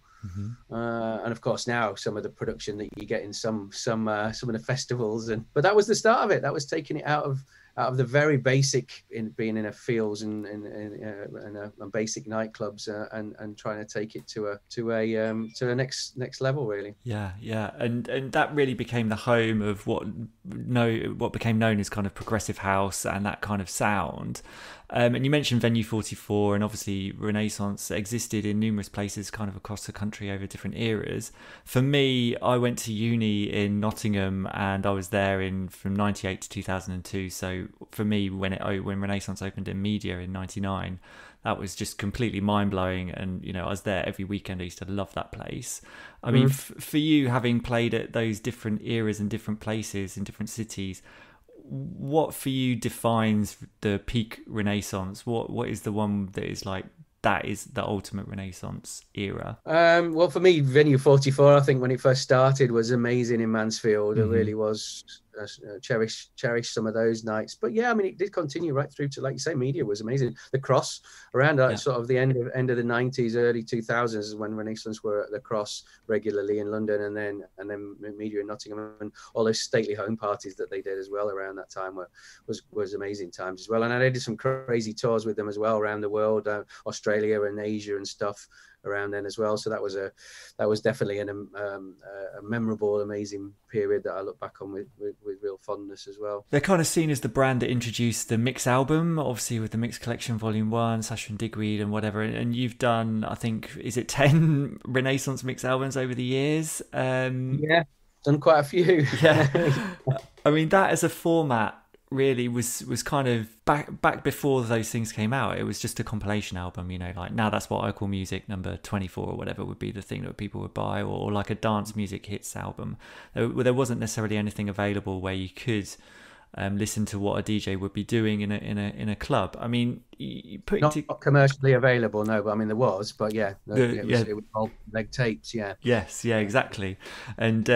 And of course, now some of the production that you get in some of the festivals, but that was the start of it. That was taking it out of the very basic, in being in a fields and basic nightclubs, and trying to take it to a next level, really. Yeah, and that really became the home of what became known as kind of progressive house and that kind of sound. And you mentioned Venue 44, and obviously Renaissance existed in numerous places kind of across the country over different eras. For me, I went to uni in Nottingham, and I was there from 98 to 2002. So for me, when Renaissance opened in Media in 99, that was just completely mind-blowing. And, you know, I was there every weekend. I used to love that place. I mean, for you, having played at those different eras and different places in different cities, what for you defines the peak Renaissance? What is the one that is like, that is the ultimate Renaissance era? Well, for me, Venue 44, I think when it first started, was amazing in Mansfield. It really was. Cherish some of those nights. But yeah, I mean, it did continue right through to, like you say, Media was amazing. The Cross, around sort of the end of the 90s, early 2000s is when Renaissance were at the Cross regularly in London, and then Media in Nottingham, and all those stately home parties that they did as well around that time was amazing times as well. And I did some crazy tours with them as well around the world, Australia and Asia and stuff around then as well. So that was definitely a memorable, amazing period that I look back on with real fondness as well. They're kind of seen as the brand that introduced the Mix album, obviously with the Mix Collection Volume 1, Sasha and Digweed and whatever. And you've done, I think, is it 10 Renaissance Mix albums over the years? Yeah, done quite a few. Yeah. I mean, that as a format really was kind of back before those things came out. It was just a compilation album, you know, like now That's What I Call Music number 24 or whatever would be the thing that people would buy, or like a dance music hits album. There wasn't necessarily anything available where you could listen to what a DJ would be doing in a club. I mean, not commercially available, no, but I mean there was, but yeah, it was all leg tapes, yeah. Yes, yeah, exactly. And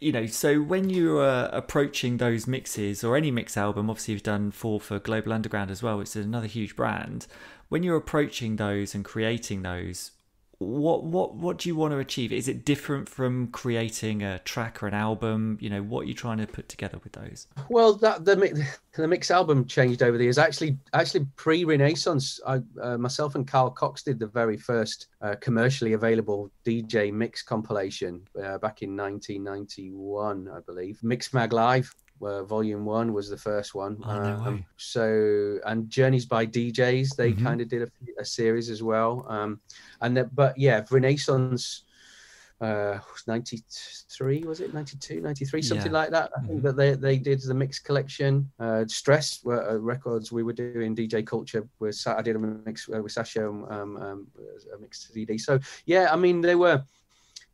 you know, so when you were approaching those mixes or any mix album, obviously you've done 4 for Global Underground as well, which is another huge brand. When you're approaching those and creating those, what do you want to achieve? Is it different from creating a track or an album? You know, what are you trying to put together with those? Well, the mix album changed over the years. Actually pre-Renaissance, myself and Carl Cox did the very first commercially available DJ mix compilation back in 1991, I believe. Mixmag Live, Volume 1 was the first one. Oh, no way. So, and Journeys by DJs, they kind of did a series as well. But yeah, Renaissance, 93, was it 92, 93, something like that. I think that they did the Mix Collection. Stress were records. We were doing DJ Culture. I did a mix with Sasha, a mix 3D. So yeah, I mean, they were.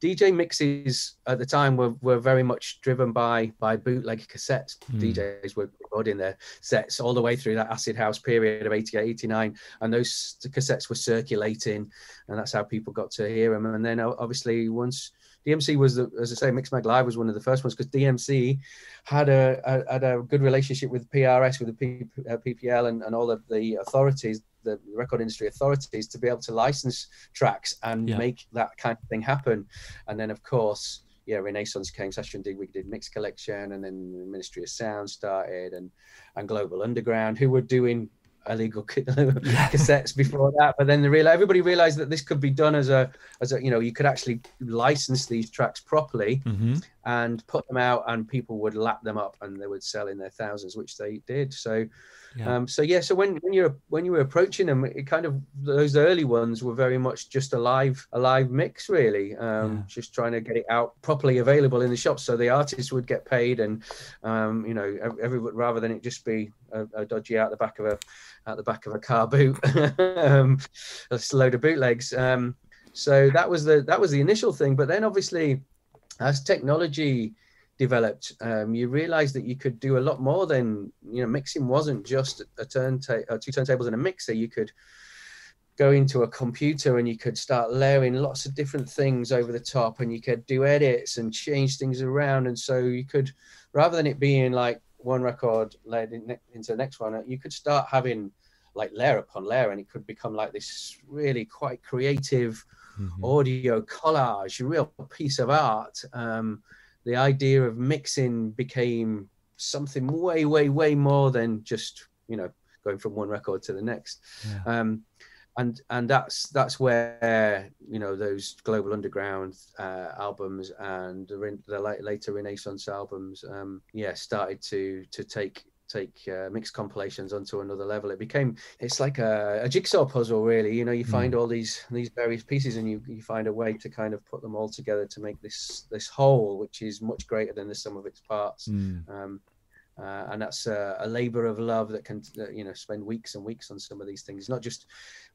DJ mixes at the time were very much driven by bootleg cassettes. DJs were recording their sets all the way through that acid house period of 88, 89. And those cassettes were circulating, and that's how people got to hear them. And then obviously once DMC was, as I say, Mixmag Live was one of the first ones, because DMC had a good relationship with PRS, with the PPL and all of the authorities, the record industry authorities, to be able to license tracks and make that kind of thing happen. And then, of course, yeah, Renaissance came, Sasha and D, we did Mix Collection, and then the Ministry of Sound started, and Global Underground, who were doing illegal cassettes before that, but then everybody realized that this could be done as a you could actually license these tracks properly and put them out, and people would lap them up and they would sell in their thousands, which they did. So so when you were approaching them, it kind of, those early ones were very much just a live mix, really, just trying to get it out properly, available in the shops, so the artists would get paid, and rather than it just be a dodgy out the back of a car boot, a load of bootlegs. So that was the initial thing. But then obviously, as technology developed, you realised that you could do a lot more than, mixing wasn't just two turntables and a mixer. You could go into a computer and you could start layering lots of different things over the top, and you could do edits and change things around. And so you could, rather than it being like one record led into the next one, you could start having like layer upon layer, and it could become like this really quite creative audio collage, a real piece of art. The idea of mixing became something way, way, way more than just, going from one record to the next. And that's where, those Global Underground albums and the later Renaissance albums, started to take mixed compilations onto another level. It's like a jigsaw puzzle, really. You find all these various pieces, and you find a way to kind of put them all together to make this whole, which is much greater than the sum of its parts. And that's a labor of love that can, spend weeks and weeks on some of these things. It's not just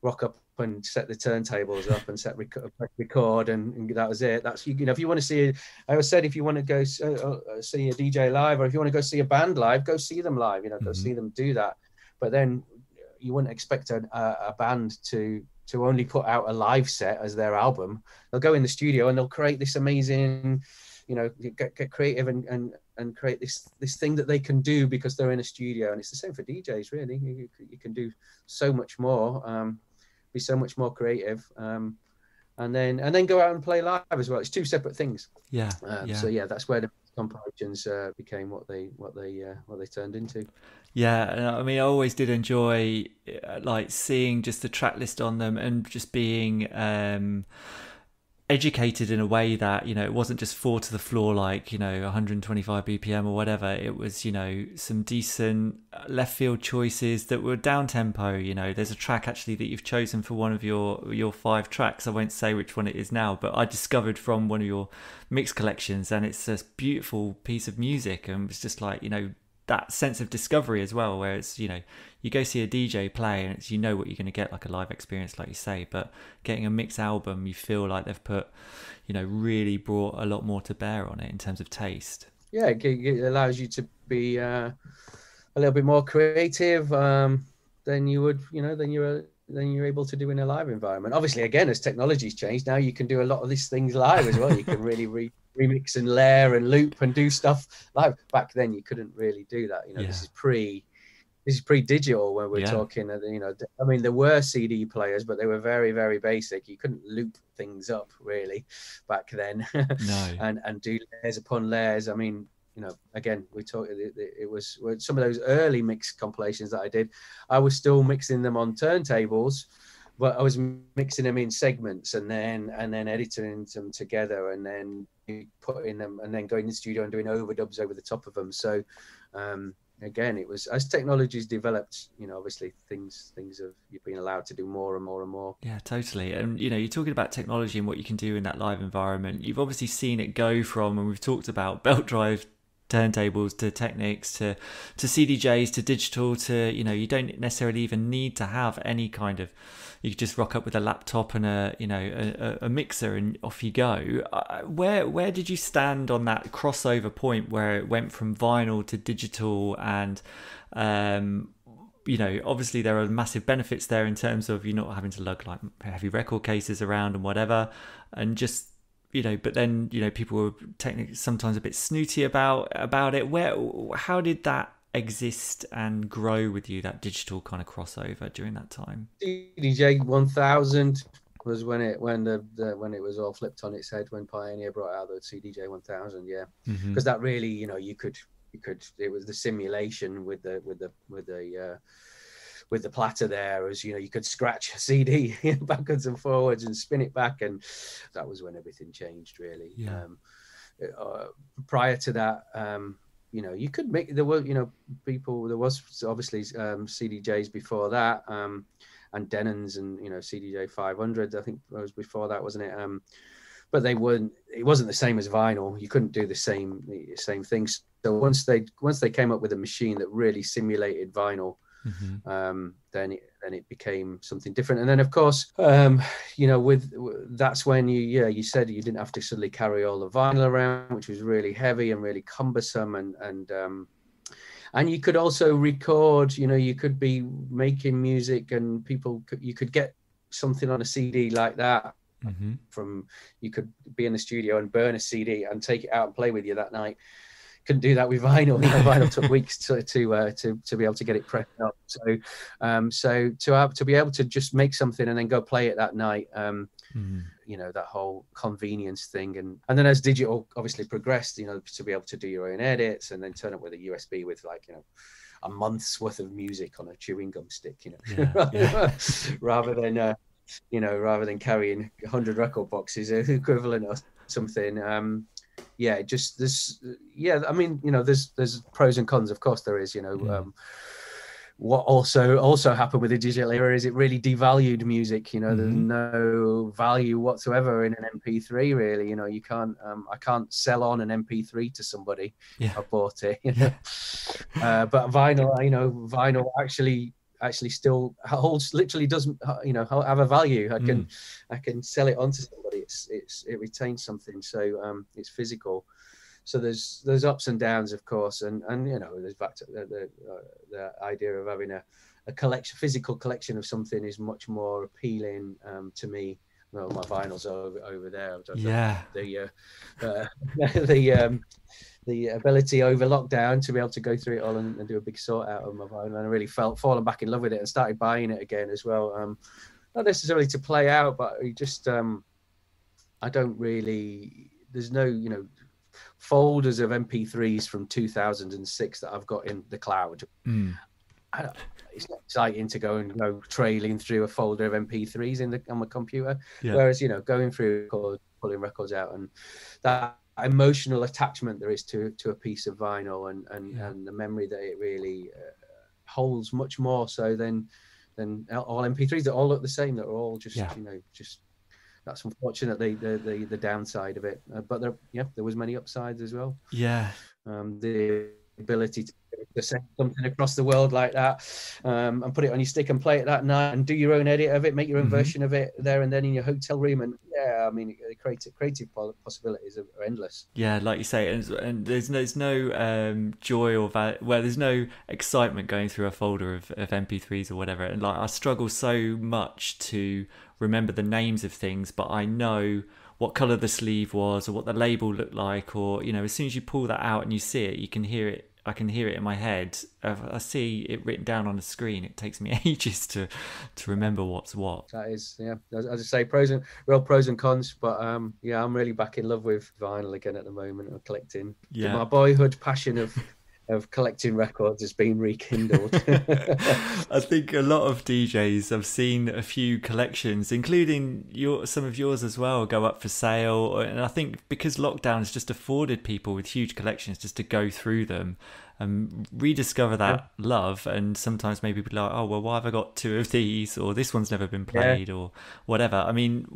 rock up and set the turntables up and set record and that was it. That's, if you want to see, I always said, if you want to go see a DJ live, or if you want to go see a band live, go see them live, go see them do that. But then you wouldn't expect a band to only put out a live set as their album. They'll go in the studio and they'll create this amazing, get creative and create this thing that they can do because they're in a studio. And it's the same for DJs, really. You can do so much more, be so much more creative, and then go out and play live as well. It's two separate things. So that's where the compilations became what they turned into. And I mean, I always did enjoy like seeing just the track list on them and just being educated in a way that it wasn't just four to the floor, like 125 bpm or whatever. It was some decent left field choices that were down tempo. There's a track actually that you've chosen for one of your five tracks. I won't say which one it is now, but I discovered from one of your mix collections, and it's this beautiful piece of music. And it's just like that sense of discovery as well, where it's you go see a DJ play and it's what you're going to get, like a live experience, like you say. But getting a mix album, you feel like they've put really brought a lot more to bear on it in terms of taste. It allows you to be a little bit more creative than you would than you're able to do in a live environment. Obviously, again, as technology's changed, now you can do a lot of these things live as well. You can really remix and layer and loop and do stuff live. Back then, you couldn't really do that. This is pre digital when we're talking. I mean, there were CD players, but they were very, very basic. You couldn't loop things up really back then. And do layers upon layers. I mean, again, we talked. It was some of those early mix compilations that I did. I was still mixing them on turntables, but I was mixing them in segments and then editing them together and then putting them and then going in the studio and doing overdubs over the top of them. So again, it was, as technology's developed, obviously things have, you've been allowed to do more and more and more. Yeah, totally. And you're talking about technology and what you can do in that live environment. You've obviously seen it go from, and we've talked about belt drive turntables to Technics to CDJs to digital to you don't necessarily even need to have any kind of, you could just rock up with a laptop and a mixer and off you go. Where did you stand on that crossover point where it went from vinyl to digital? And obviously there are massive benefits there in terms of you're not having to lug like heavy record cases around and whatever, and just you know, but then, you know, people were technically sometimes a bit snooty about it. Where, how did that exist and grow with you, that digital kind of crossover during that time? DJ 1000 was when it was all flipped on its head, when Pioneer brought out the CDJ 1000, yeah, because that really, you know, you could, it was the simulation with the platter there, as you know, you could scratch a CD backwards and forwards and spin it back, and that was when everything changed, really. Yeah. Prior to that, you know, you could make, there were, you know, people, there was obviously CDJs before that, and Denon's, and, you know, CDJ 500, I think was before that, wasn't it? But they weren't, it wasn't the same as vinyl. You couldn't do the same things. So once they came up with a machine that really simulated vinyl, then it became something different. And then, of course, you know, that's when you said you didn't have to suddenly carry all the vinyl around, which was really heavy and really cumbersome, and you could also record, you know, you could be making music and you could get something on a CD like that. You could be in the studio and burn a CD and take it out and play with you that night. Couldn't do that with vinyl. You know, vinyl took weeks to be able to get it prepped up. So, so to be able to just make something and then go play it that night, you know, that whole convenience thing. And then as digital obviously progressed, you know, to be able to do your own edits and then turn up with a USB with, like, you know, a month's worth of music on a chewing gum stick, you know, rather than carrying 100 record boxes equivalent or something. Yeah, just this. Yeah, I mean, you know, there's pros and cons. Of course, there is. You know, what also happened with the digital era is it really devalued music. You know, there's no value whatsoever in an MP3. Really, you know, you can't. I can't sell on an MP3 to somebody. Yeah. I bought it. You know? But vinyl, you know, vinyl actually still holds, literally doesn't, you know, have a value. I can sell it on to somebody. It retains something. So it's physical. So there's ups and downs, of course, and you know, there's back to the idea of having a collection, physical collection of something is much more appealing to me. Well, my vinyls are over there. Yeah. The ability over lockdown to be able to go through it all and do a big sort out of my vinyl, and I really felt fallen back in love with it and started buying it again as well. Not necessarily to play out, but just I don't really. There's no, you know, folders of MP3s from 2006 that I've got in the cloud. It's not exciting to go and go trailing through a folder of MP3s on my computer. Yeah. Whereas, you know, going through records, pulling records out, and that emotional attachment there is to a piece of vinyl and the memory that it really holds, much more so than all MP3s that all look the same, that are all just, you know, just. That's unfortunately the downside of it, but there was many upsides as well. Yeah, the ability to send something across the world like that, and put it on your stick and play it that night, and do your own edit of it, make your own version of it there and then in your hotel room, and yeah, I mean, the creative possibilities are endless. Yeah, like you say, and there's no joy or there's no excitement going through a folder of MP3s or whatever, and like I struggle so much to remember the names of things, but I know what colour the sleeve was or what the label looked like, or, you know, as soon as you pull that out and you see it, you can hear it. I can hear it in my head. If I see it written down on the screen, it takes me ages to remember what's what. That is, yeah, as I say, real pros and cons. But yeah, I'm really back in love with vinyl again at the moment. I'm collecting. Yeah. My boyhood passion of collecting records has been rekindled. I think a lot of DJs, I've seen a few collections, including some of yours as well, go up for sale. And I think because lockdown has just afforded people with huge collections just to go through them and rediscover that love. And sometimes maybe people are like, oh, well, why have I got two of these? Or this one's never been played or whatever. I mean,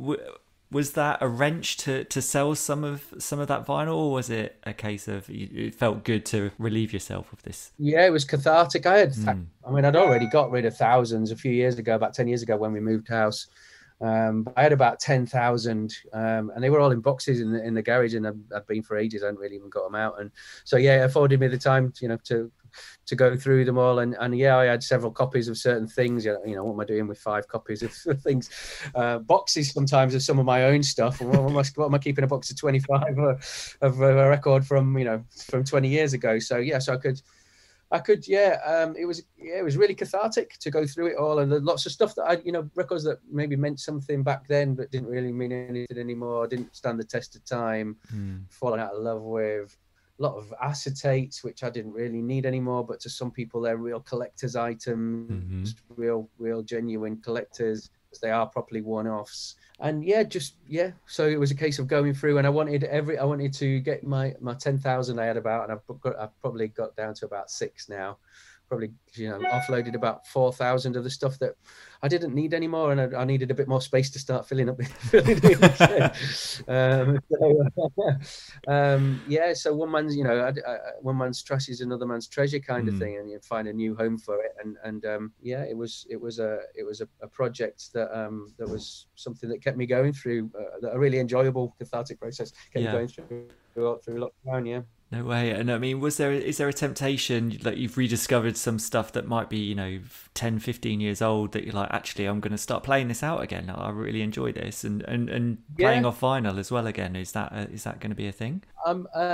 was that a wrench to sell some of that vinyl, or was it a case of it felt good to relieve yourself of this? Yeah, it was cathartic. I'd already got rid of thousands a few years ago, about 10 years ago when we moved house. I had about 10,000, and they were all in boxes in the garage, and I'd been for ages. I hadn't really even got them out, and so yeah, it afforded me the time, you know, to to go through them all. And yeah, I had several copies of certain things. You know, what am I doing with 5 copies of things? Boxes sometimes of some of my own stuff. What am I keeping a box of 25 of a record from, you know, from 20 years ago? So yeah, so I could, yeah. It was really cathartic to go through it all, and lots of stuff that I, you know, records that maybe meant something back then, but didn't really mean anything anymore. Didn't stand the test of time. Falling out of love with a lot of acetates, which I didn't really need anymore. But to some people, they're real collectors' items, real genuine collectors. They are properly one-offs. And yeah, just yeah. So it was a case of going through, and I wanted to get my 10,000 I had about, and I've probably got down to about 6 now. Probably, you know, offloaded about 4,000 of the stuff that I didn't need anymore, and I needed a bit more space to start filling up. Yeah. So one man's, you know, one man's trash is another man's treasure, kind of thing, and you find a new home for it. And yeah, it was a project that that was something that kept me going through a really enjoyable cathartic process. Kept me going through lockdown. Yeah. No way. And I mean, is there a temptation that you've rediscovered some stuff that might be, you know, 10, 15 years old that you're like, actually, I'm going to start playing this out again. I really enjoy this. And playing off vinyl as well again. Is that going to be a thing?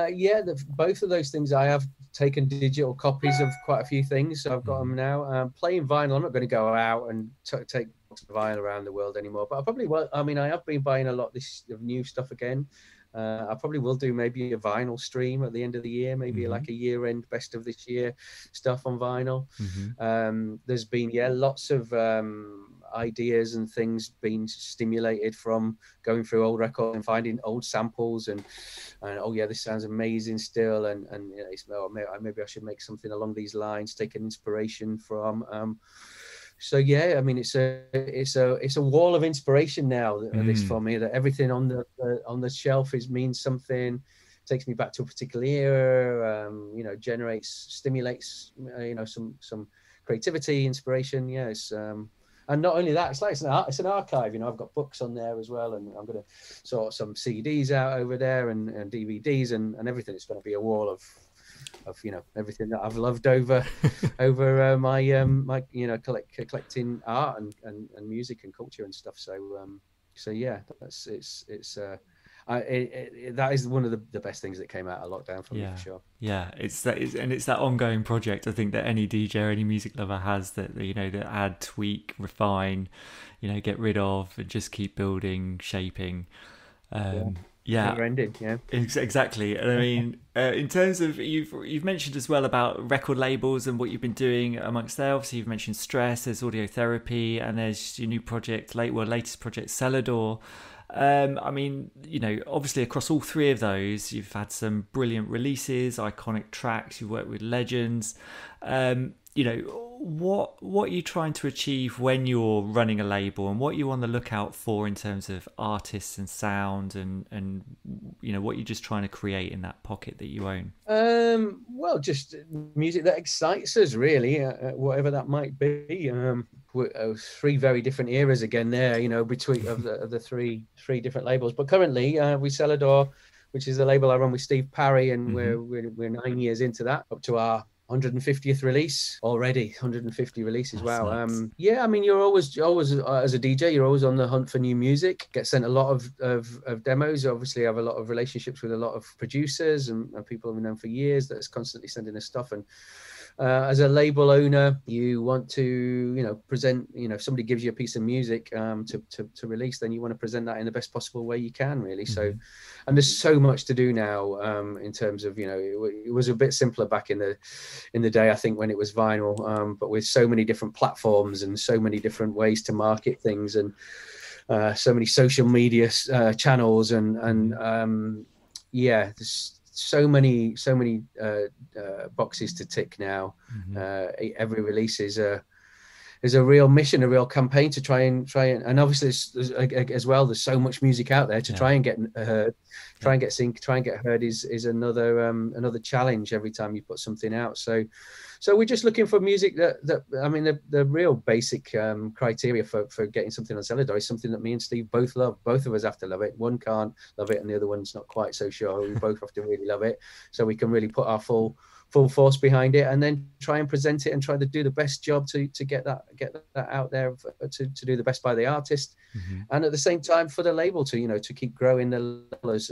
Yeah, both of those things. I have taken digital copies of quite a few things. So I've got them now. Playing vinyl, I'm not going to go out and take vinyl around the world anymore. But I probably will. I mean, I have been buying a lot of new stuff again. I probably will do maybe a vinyl stream at the end of the year, maybe like a year-end best of this year stuff on vinyl. There's been, yeah, lots of ideas and things being stimulated from going through old records and finding old samples and oh yeah, this sounds amazing still. And you know, maybe I should make something along these lines, take an inspiration from. So yeah, I mean, it's a wall of inspiration now. This for me, that everything on the shelf means something, takes me back to a particular era. You know, stimulates you know some creativity, inspiration. Yes, and not only that, it's an archive. You know, I've got books on there as well, and I'm going to sort some CDs out over there and DVDs and everything. It's going to be a wall of you know everything that I've loved over my you know collecting art and music and culture and stuff. So yeah, that is one of the best things that came out of lockdown for me, for sure. Yeah, it's that ongoing project, I think, that any DJ or any music lover has, that, you know, that add, tweak, refine, you know, get rid of, and just keep building, shaping. Yeah, ended, yeah, exactly. And I mean, in terms of you've mentioned as well about record labels and what you've been doing amongst there. Obviously, you've mentioned Stress, there's Audio Therapy, and there's your new project, latest project, Celador. I mean, you know, obviously across all 3 of those, you've had some brilliant releases, iconic tracks. You've worked with legends. You know, what are you trying to achieve when you're running a label, and what are you on the lookout for in terms of artists and sound and you know, what you're just trying to create in that pocket that you own? Well, just music that excites us, really, whatever that might be. Three very different eras again there, you know, between of the three different labels. But currently, we Celador, which is the label I run with Steve Parry, and we're 9 years into that, up to our 150th release already. 150 releases. That's wow. Nuts. Yeah, I mean, you're always as a DJ, you're always on the hunt for new music. Get sent a lot of demos. Obviously, I have a lot of relationships with a lot of producers and people I've known for years that's constantly sending us stuff. And as a label owner, you want to, you know, present, you know, if somebody gives you a piece of music to release, then you want to present that in the best possible way you can, really. So, and there's so much to do now in terms of, you know, it was a bit simpler back in the day, I think, when it was vinyl, but with so many different platforms and so many different ways to market things, and so many social media channels and yeah, there's so many boxes to tick now. Every release is a real mission, a real campaign to try and obviously as well, there's so much music out there to try and get heard is another challenge every time you put something out. So we're just looking for music that I mean, the real basic criteria for getting something on Celador is something that me and Steve both love. Both of us have to love it. One can't love it and the other one's not quite so sure. We both have to really love it so we can really put our full full force behind it, and then try and present it and try to do the best job to get that out there, to do the best by the artist, mm-hmm. and at the same time for the label to keep growing the label as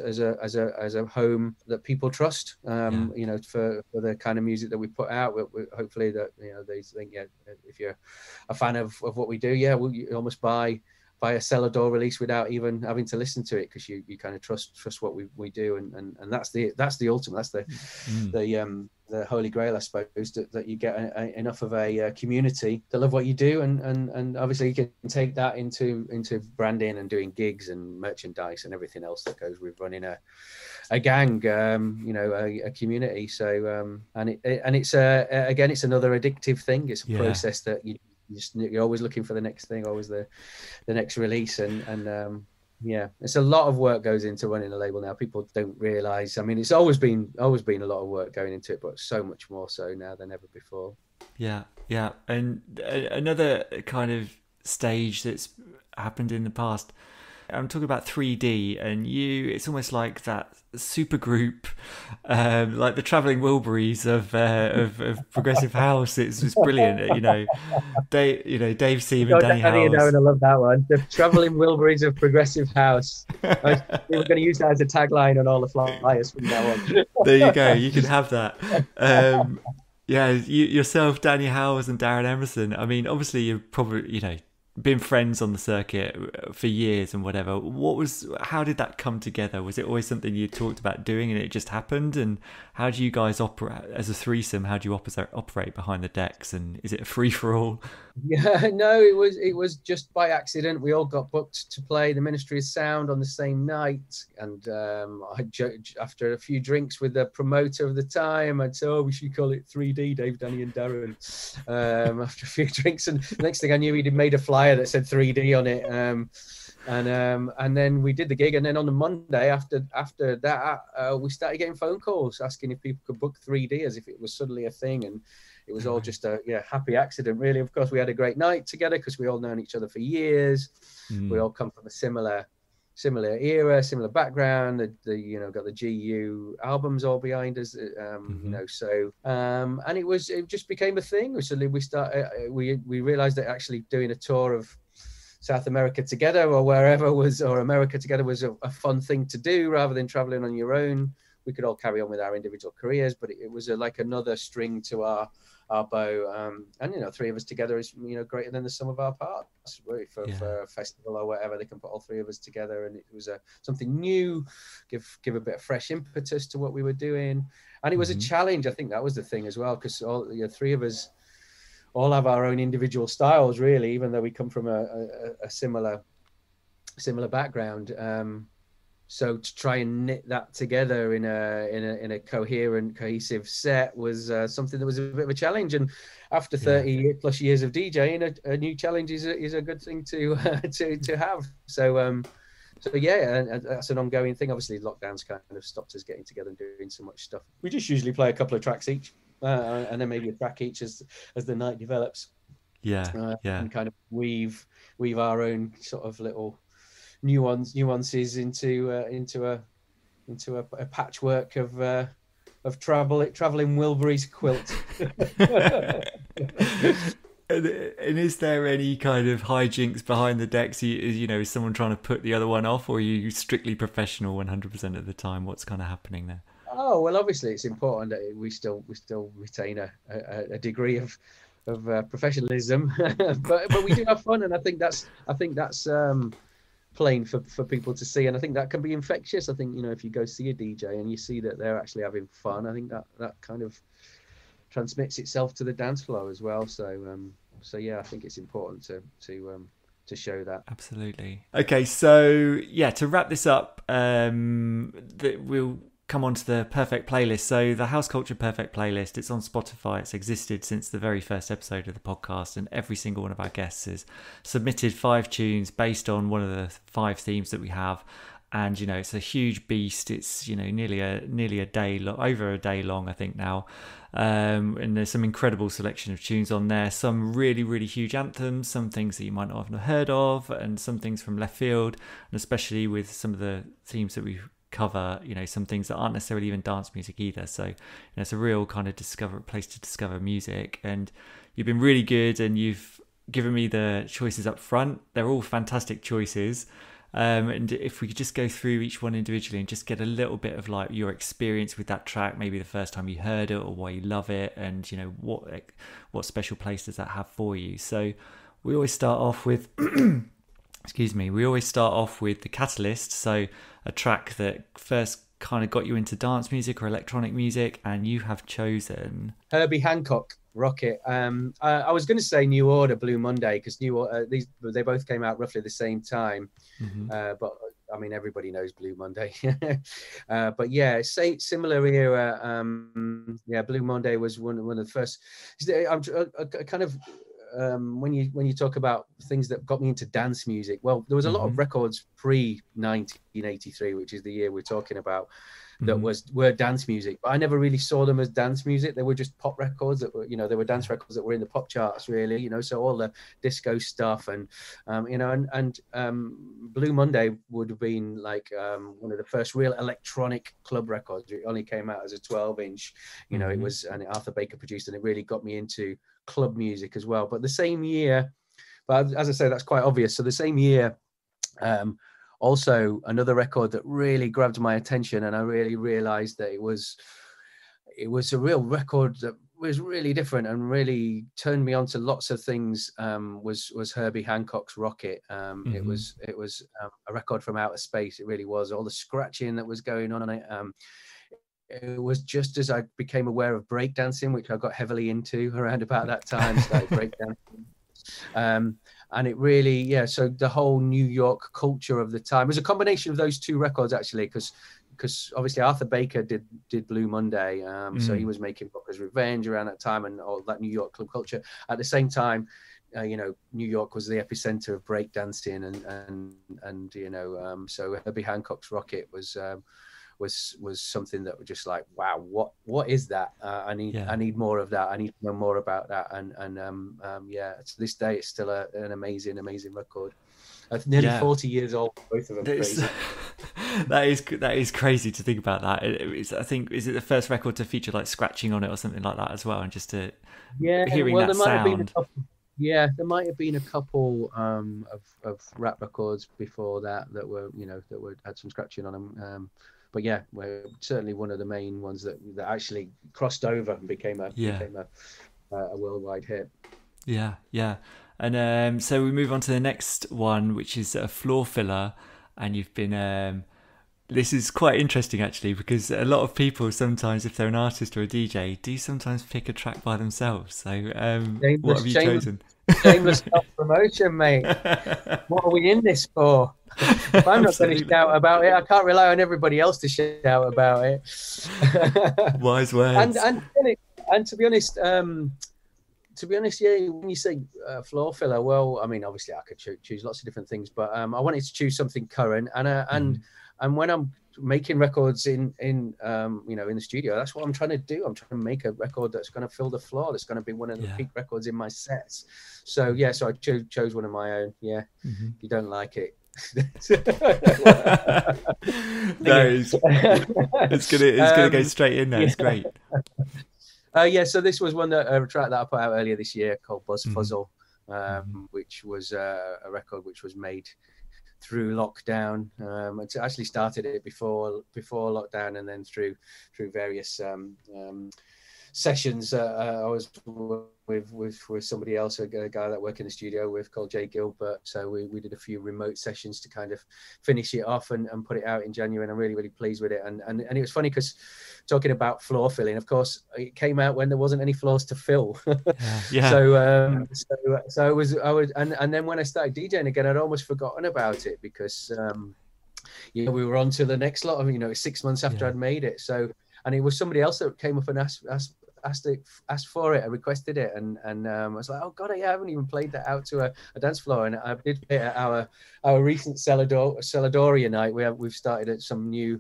a home that people trust, yeah. For the kind of music that we put out. We hopefully that they think, yeah, if you're a fan of what we do, yeah, you almost buy a Celador release without even having to listen to it, because you kind of trust what we do, and that's the ultimate, the holy grail, I suppose, that you get enough of a community to love what you do, and obviously you can take that into branding and doing gigs and merchandise and everything else that goes with running a gang, a community. So and it's another addictive thing. It's a yeah. process that you're always looking for the next thing, always the next release, and yeah, it's a lot of work goes into running a label now. People don't realize, I mean, it's always been a lot of work going into it, but so much more so now than ever before. Yeah And another kind of stage that's happened in the past, I'm talking about 3D, and it's almost like that super group, like the Travelling Wilburys of progressive house. It's brilliant, Dave Seaman, Danny Howells. I love that one. The Travelling Wilburys of progressive house. We were going to use that as a tagline on all the flyers from now on. There you go. You can have that. Yeah, yourself, Danny Howells, and Darren Emerson. I mean, obviously, you're probably been friends on the circuit for years and whatever. How did that come together? Was it always something you talked about doing and it just happened? And how do you guys operate as a threesome? How do you operate behind the decks? And is it a free for all? Yeah, no, it was just by accident. We all got booked to play the Ministry of Sound on the same night. And after a few drinks with the promoter of the time, I'd say, oh, we should call it 3D, Dave, Danny and Darren. After a few drinks, and next thing I knew, he'd made a flyer that said 3D on it, and then we did the gig, and then on the Monday after that, we started getting phone calls asking if people could book 3D as if it was suddenly a thing, and it was all just a happy accident, really. Of course, we had a great night together because we all known each other for years. We all come from a similar era, similar background, got the GU albums all behind us, and it just became a thing. Suddenly we realized that actually doing a tour of South America together or America together was a fun thing to do rather than traveling on your own. We could all carry on with our individual careers, but it was like another string to our bow, and three of us together is greater than the sum of our parts, really, for a festival or whatever. They can put all three of us together, and it was something new, give a bit of fresh impetus to what we were doing, and it was a challenge. I think that was the thing as well, because all three of us all have our own individual styles, really, even though we come from a similar background. So to try and knit that together in a coherent, cohesive set was something that was a bit of a challenge. And after 30+ years of DJing, a new challenge is a good thing to have. So and that's an ongoing thing. Obviously, lockdown's kind of stopped us getting together and doing so much stuff. We just usually play a couple of tracks each, and then maybe a track each as the night develops. Yeah, and kind of weave our own sort of little nuances into a patchwork of traveling Wilburys quilt. And is there any kind of hijinks behind the decks? Is someone trying to put the other one off, or are you strictly professional 100% of the time? What's kind of happening there? Oh well, obviously it's important that we still retain a degree of professionalism, but we do have fun, and I think that's. Plain for people to see, and I think that can be infectious. I think if you go see a DJ and you see that they're actually having fun, I think that kind of transmits itself to the dance floor as well. So yeah, I think it's important to show that. Absolutely. Okay, so yeah, to wrap this up, we'll come on to the Perfect Playlist. So the House Culture Perfect Playlist, it's on Spotify. It's existed since the very first episode of the podcast, and every single one of our guests has submitted 5 tunes based on one of the 5 themes that we have. And it's a huge beast. It's nearly a day, over a day long, I think now. And there's some incredible selection of tunes on there. Some really, really huge anthems, some things that you might not have heard of, and some things from left field, and especially with some of the themes that we've cover, you know, some things that aren't necessarily even dance music either. So, you know, it's a real kind of place to discover music. And you've been really good, and you've given me the choices up front. They're all fantastic choices. And if we could just go through each one individually and just get a little bit of like your experience with that track, maybe the first time you heard it or why you love it, and you know, what special place does that have for you. So we always start off with excuse me, we always start off with the catalyst. So a track that first kind of got you into dance music or electronic music, and you have chosen Herbie Hancock, Rocket. I was going to say New Order, Blue Monday, because New Order, they both came out roughly the same time. Mm-hmm. But I mean, everybody knows Blue Monday. But yeah, similar era. Yeah, Blue Monday was one of the first. When you talk about things that got me into dance music, well, there was a lot of records pre-1983, which is the year we're talking about, that were dance music. But I never really saw them as dance music. They were just pop records that were, you know, they were dance records that were in the pop charts, really, you know. So all the disco stuff and, you know, and Blue Monday would have been like one of the first real electronic club records. It only came out as a 12-inch, you know, it was, and Arthur Baker produced, and it really got me into club music as well. But the same year, but as I say, that's quite obvious. So the same year, also another record that really grabbed my attention, and I really realized that it was a real record that was really different and really turned me on to lots of things, was Herbie Hancock's Rocket. It was a record from outer space. It really was. All the scratching that was going on it, it was just as I became aware of breakdancing, which I got heavily into around about that time, started breakdancing. And it really, yeah, so the whole New York culture of the time, it was a combination of those two records, actually, because obviously Arthur Baker did Blue Monday, so he was making Booker's Revenge around that time and all that New York club culture. At the same time, you know, New York was the epicenter of breakdancing, and you know, so Herbie Hancock's Rocket was something that was just like, wow, what is that? I need more of that. I need to know more about that. And yeah, to this day, it's still an amazing record. Nearly 40 years old, both of them. Crazy. That is crazy to think about that. I think, is it the first record to feature like scratching on it or something like that as well? And just to hearing that sound. Yeah, there might have been a couple of rap records before that were, you know, had some scratching on them. But yeah, we're certainly one of the main ones that actually crossed over and became a worldwide hit. Yeah. And so we move on to the next one, which is a Floor Filler. And you've been, this is quite interesting actually, because a lot of people sometimes, if they're an artist or a DJ, do sometimes pick a track by themselves. So what have you chosen? Shameless self-promotion, mate. What are we in this for? If I'm not going to shout about it, I can't rely on everybody else to shout about it. Wise words. And to be honest, yeah, when you say Floor Filler, well, I mean, obviously I could choose lots of different things, but I wanted to choose something current, and when I'm making records in you know, in the studio, that's what I'm trying to do. I'm trying to make a record that's going to fill the floor, that's going to be one of the peak records in my sets. So yeah, so I chose one of my own. Yeah. If you don't like it, no, it's gonna go straight in there. Yeah. It's great. Yeah, so this was one that a track that I put out earlier this year called Buzz Fuzzle, which was a record which was made through lockdown. I actually started it before lockdown, and then through various sessions. I was with somebody else, a guy that worked in the studio with, called Jay Gilbert. So we did a few remote sessions to kind of finish it off and put it out in January. And I'm really pleased with it. And it was funny because, talking about floor filling, of course, it came out when there wasn't any floors to fill. So it was, and then when I started DJing again, I'd almost forgotten about it because you know, we were on to the next lot of, you know, 6 months after I'd made it. So, and it was somebody else that came up and asked for it. I requested it, and I was like, oh god, I haven't even played that out to a dance floor. And I did play it at our recent Celadoria night. We've started at some new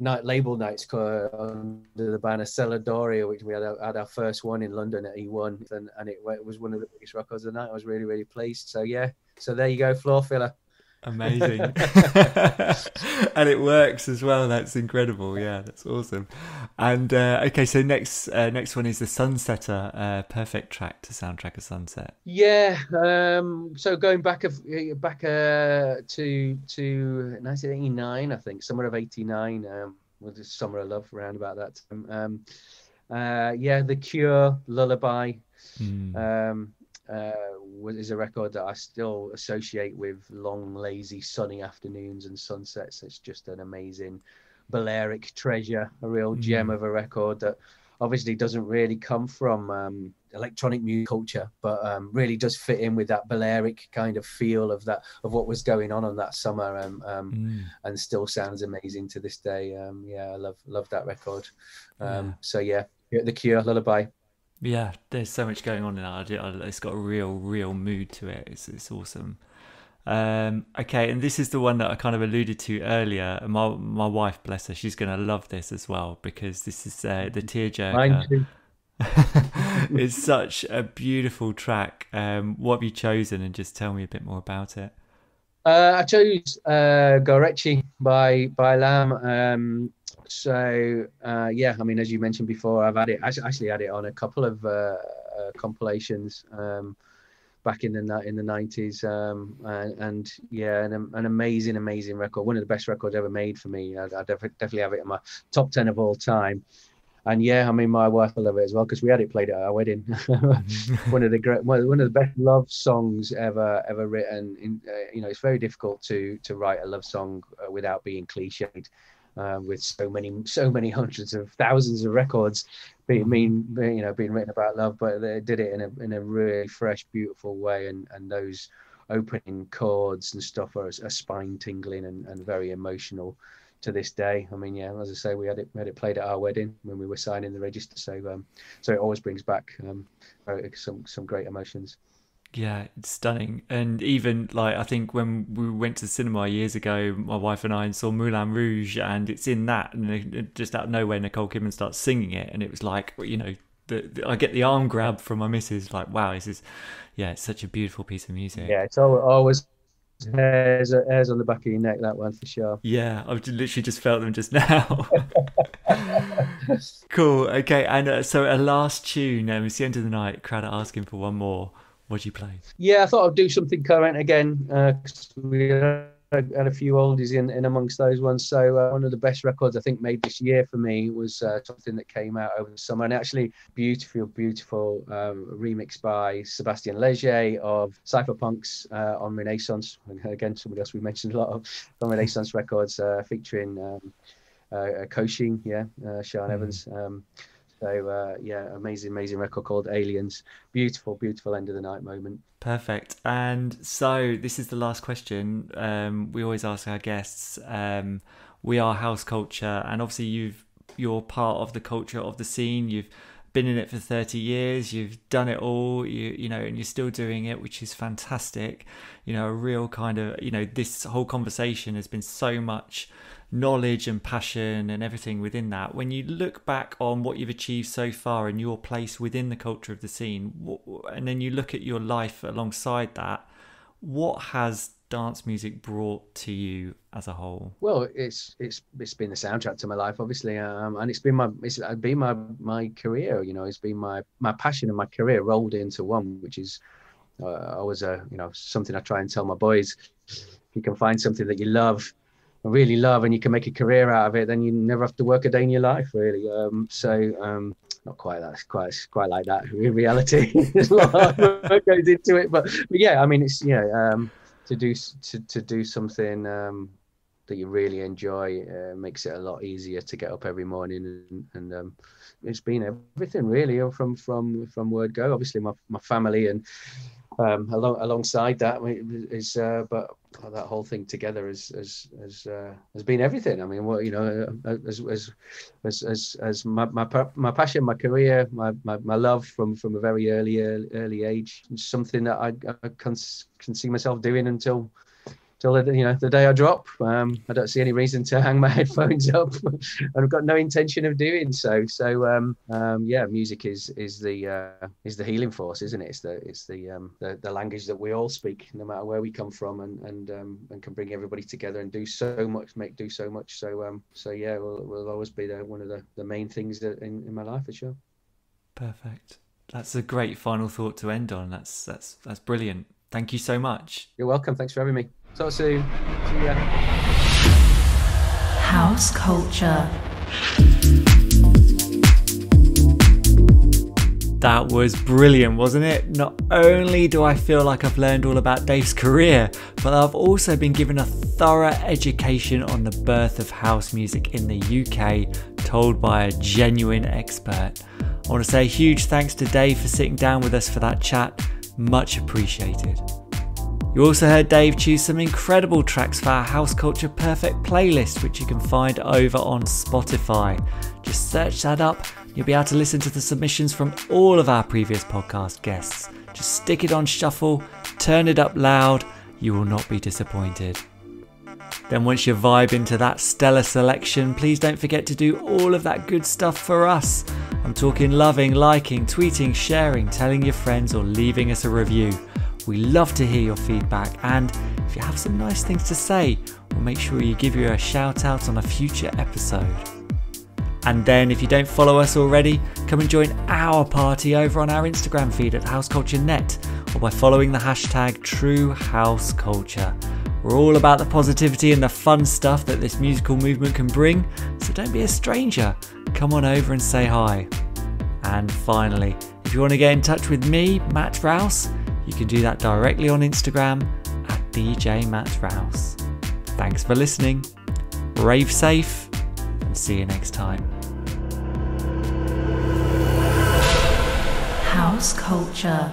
label nights under the banner Celadoria, which we had our first one in London at E1, and it was one of the biggest records of the night. I was really pleased. So yeah, so there you go, Floor Filler. Amazing. And it works as well. That's incredible. Yeah, that's awesome. And okay, so next one is the Sunsetter, perfect track to soundtrack a sunset. Yeah. So going back to 1989, I think, summer of 89, was the Summer of Love, around about that time. Yeah, The Cure, Lullaby. Mm. Is a record that I still associate with long, lazy, sunny afternoons and sunsets. It's just an amazing Balearic treasure, a real gem of a record that obviously doesn't really come from electronic music culture, but really does fit in with that Balearic kind of feel of that, of what was going on that summer, and still sounds amazing to this day. Yeah, I love that record. So yeah, The Cure, Lullaby. Yeah, there's so much going on in that. It's got a real mood to it. It's awesome. Okay, and this is the one that I kind of alluded to earlier. My wife, bless her, she's going to love this as well, because this is the tearjerker. Mine too. It's such a beautiful track. What have you chosen, and just tell me a bit more about it? I chose Gorechi by Lamb. So yeah, I mean, as you mentioned before, I've actually had it on a couple of compilations back in the 90s, and yeah, an amazing record, one of the best records ever made for me. I definitely have it in my top 10 of all time. And yeah, I mean, my wife will love it as well, because we had it played at our wedding. one of the best love songs ever written. You know, it's very difficult to write a love song without being cliched. With so many hundreds of thousands of records being written about love, but they did it in a really fresh, beautiful way, and those opening chords and stuff are spine tingling and very emotional to this day. I mean, yeah, as I say, we had it played at our wedding when we were signing the register, so it always brings back some great emotions. Yeah, it's stunning. And even, like, I think when we went to the cinema years ago, my wife and I saw Moulin Rouge, and it's in that, and just out of nowhere Nicole Kidman starts singing it, and it was like, you know, I get the arm grab from my missus, like, wow, this is, yeah, it's such a beautiful piece of music. Yeah, it's always hairs on the back of your neck, that one, for sure. Yeah, I've literally just felt them just now. Cool. Okay, and so our last tune, it's the end of the night, crowd are asking for one more. What do you play? Yeah, I thought I'd do something current again, because we had a few oldies in amongst those ones. So one of the best records I think made this year for me was something that came out over the summer, and actually beautiful remix by Sebastian Léger of Cypherpunks on Renaissance. Again, somebody else we mentioned a lot of on Renaissance Records, featuring Koshin, yeah, Sian Evans. So yeah, amazing record called Aliens. Beautiful end of the night moment. Perfect. And so this is the last question we always ask our guests. We are house culture, and obviously you're part of the culture of the scene. You've been in it for 30 years. You've done it all, you know, and you're still doing it, which is fantastic. You know, a real kind of, you know, this whole conversation has been so much knowledge and passion and everything within that. When you look back on what you've achieved so far and your place within the culture of the scene, and then you look at your life alongside that, what has dance music brought to you as a whole? Well, it's been the soundtrack to my life, obviously, and it's been my career. You know, it's been my passion and my career rolled into one, which is always you know, something I try and tell my boys. If you can find something that you love, really love, and you can make a career out of it, then you never have to work a day in your life, really. Not quite that, quite like that in reality. There's a lot of work goes into it, but yeah, I mean, it's, you know, to do something that you really enjoy makes it a lot easier to get up every morning, and it's been everything, really, from word go. Obviously my family, and alongside that is, but that whole thing together has been everything. I mean, well, you know, as my passion, my career, my love from a very early age, something that I can see myself doing until, till the day I drop. I don't see any reason to hang my headphones up, and I've got no intention of doing so. So yeah, music is the healing force, isn't it? It's the language that we all speak, no matter where we come from, and can bring everybody together and do so much, do so much. So so yeah, will always be one of the main things that in my life, for sure. Perfect. That's a great final thought to end on. That's brilliant. Thank you so much. You're welcome. Thanks for having me. Talk soon. See ya. House culture. That was brilliant, wasn't it? Not only do I feel like I've learned all about Dave's career, but I've also been given a thorough education on the birth of house music in the UK, told by a genuine expert. I want to say a huge thanks to Dave for sitting down with us for that chat. Much appreciated. You also heard Dave choose some incredible tracks for our House Culture Perfect playlist, which you can find over on Spotify. Just search that up, you'll be able to listen to the submissions from all of our previous podcast guests. Just stick it on shuffle, turn it up loud, you will not be disappointed. Then once you vibe into that stellar selection, please don't forget to do all of that good stuff for us. I'm talking loving, liking, tweeting, sharing, telling your friends, or leaving us a review. We love to hear your feedback, and if you have some nice things to say, we'll make sure you give you a shout out on a future episode. And then if you don't follow us already, come and join our party over on our Instagram feed at HouseCultureNet, or by following the hashtag #TrueHouseCulture. We're all about the positivity and the fun stuff that this musical movement can bring, so don't be a stranger. Come on over and say hi. And finally, if you want to get in touch with me, Matt Rouse, you can do that directly on Instagram at DJ Matt Rouse. Thanks for listening. Rave safe, and see you next time. House culture.